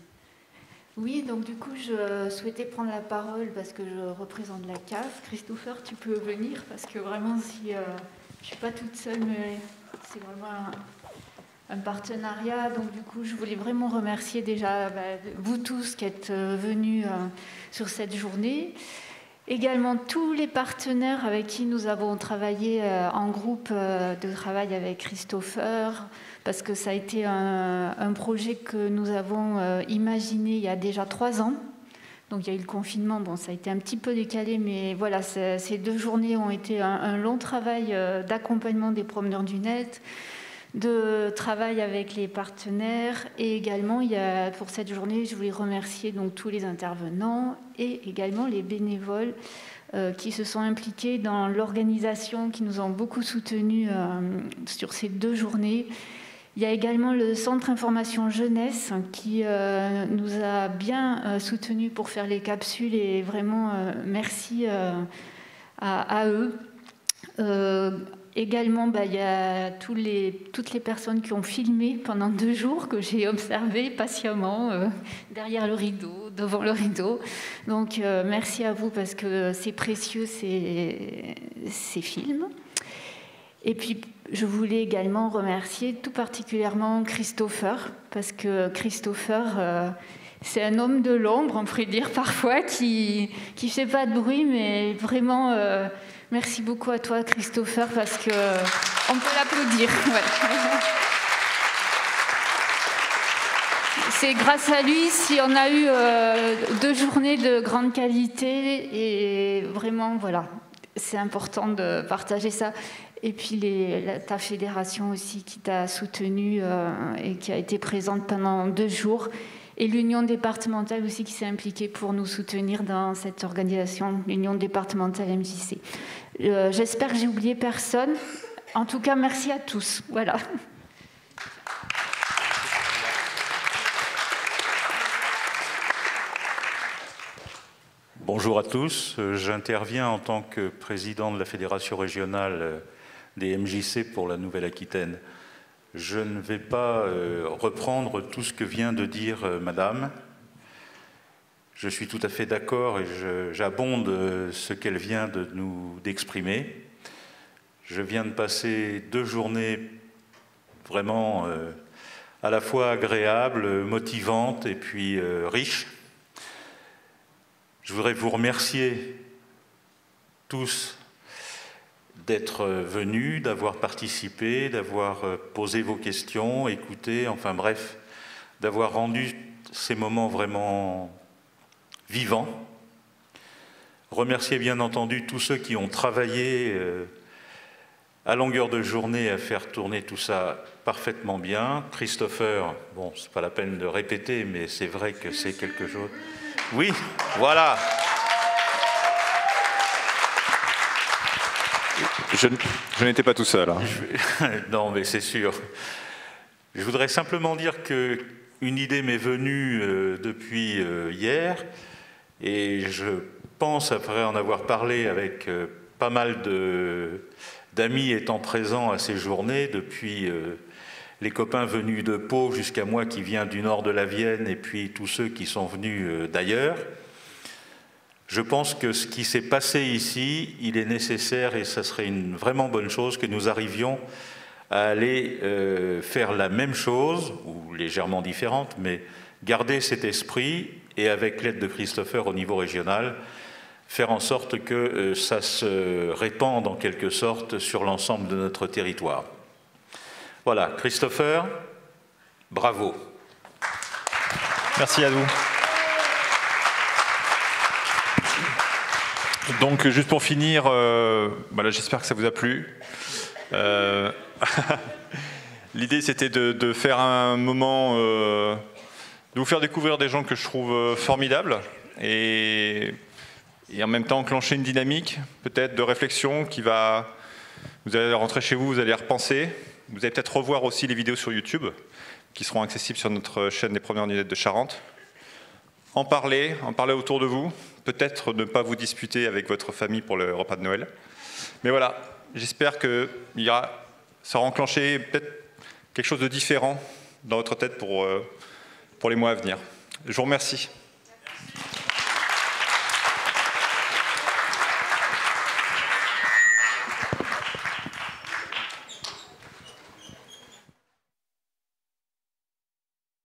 Oui, donc du coup, je souhaitais prendre la parole parce que je représente la CAF. Christopher, tu peux venir parce que vraiment, si je ne suis pas toute seule, mais c'est vraiment un partenariat. Donc du coup, je voulais vraiment remercier déjà vous tous qui êtes venus sur cette journée. Également tous les partenaires avec qui nous avons travaillé en groupe de travail avec Christopher, parce que ça a été un projet que nous avons imaginé il y a déjà 3 ans. Donc il y a eu le confinement, bon, ça a été un petit peu décalé, mais voilà, ces 2 journées ont été un long travail d'accompagnement des promeneurs du net, de travail avec les partenaires, et également, pour cette journée, je voulais remercier donc, tous les intervenants et également les bénévoles qui se sont impliqués dans l'organisation, qui nous ont beaucoup soutenus sur ces 2 journées. Il y a également le Centre Information Jeunesse qui nous a bien soutenus pour faire les capsules et vraiment merci à eux. Également, il y a toutes les personnes qui ont filmé pendant 2 jours que j'ai observé patiemment derrière le rideau, devant le rideau. Donc merci à vous parce que c'est précieux ces films. Et puis, je voulais également remercier tout particulièrement Christopher, parce que Christopher, c'est un homme de l'ombre, on pourrait dire parfois, qui ne fait pas de bruit, mais vraiment, merci beaucoup à toi, Christopher, parce qu'on peut l'applaudir. Voilà. C'est grâce à lui si on a eu 2 journées de grande qualité, et vraiment, voilà, c'est important de partager ça. Et puis ta fédération aussi qui t'a soutenue et qui a été présente pendant 2 jours. Et l'Union départementale aussi qui s'est impliquée pour nous soutenir dans cette organisation, l'Union départementale MJC. J'espère que j'ai oublié personne. En tout cas, merci à tous. Voilà. Bonjour à tous. J'interviens en tant que président de la Fédération régionale des MJC pour la Nouvelle-Aquitaine. Je ne vais pas reprendre tout ce que vient de dire Madame. Je suis tout à fait d'accord et j'abonde ce qu'elle vient de nous d'exprimer. Je viens de passer 2 journées vraiment à la fois agréables, motivantes et puis riches. Je voudrais vous remercier tous d'être venus, d'avoir participé, d'avoir posé vos questions, écouté, enfin bref, d'avoir rendu ces moments vraiment vivants. Remercier bien entendu tous ceux qui ont travaillé à longueur de journée à faire tourner tout ça parfaitement bien. Christopher, bon, c'est pas la peine de répéter, mais c'est vrai que c'est quelque chose... Oui, voilà. Je n'étais pas tout seul. Hein. Non, mais c'est sûr. Je voudrais simplement dire qu'une idée m'est venue depuis hier, et je pense, après en avoir parlé avec pas mal d'amis étant présents à ces journées, depuis les copains venus de Pau jusqu'à moi qui viens du nord de la Vienne, et puis tous ceux qui sont venus d'ailleurs, je pense que ce qui s'est passé ici, il est nécessaire, et ça serait une vraiment bonne chose, que nous arrivions à aller faire la même chose, ou légèrement différente, mais garder cet esprit, et avec l'aide de Christopher au niveau régional, faire en sorte que ça se répande en quelque sorte sur l'ensemble de notre territoire. Voilà, Christopher, bravo. Merci à vous. Donc, juste pour finir, voilà, j'espère que ça vous a plu. L'idée, c'était de faire un moment, de vous faire découvrir des gens que je trouve formidables et en même temps enclencher une dynamique, peut-être, de réflexion qui va... Vous allez rentrer chez vous, vous allez repenser. Vous allez peut-être revoir aussi les vidéos sur YouTube qui seront accessibles sur notre chaîne des Promeneurs du Net de Charente. En parler autour de vous. Peut-être ne pas vous disputer avec votre famille pour le repas de Noël. Mais voilà, j'espère que ça aura enclenché peut-être quelque chose de différent dans votre tête pour les mois à venir. Je vous remercie.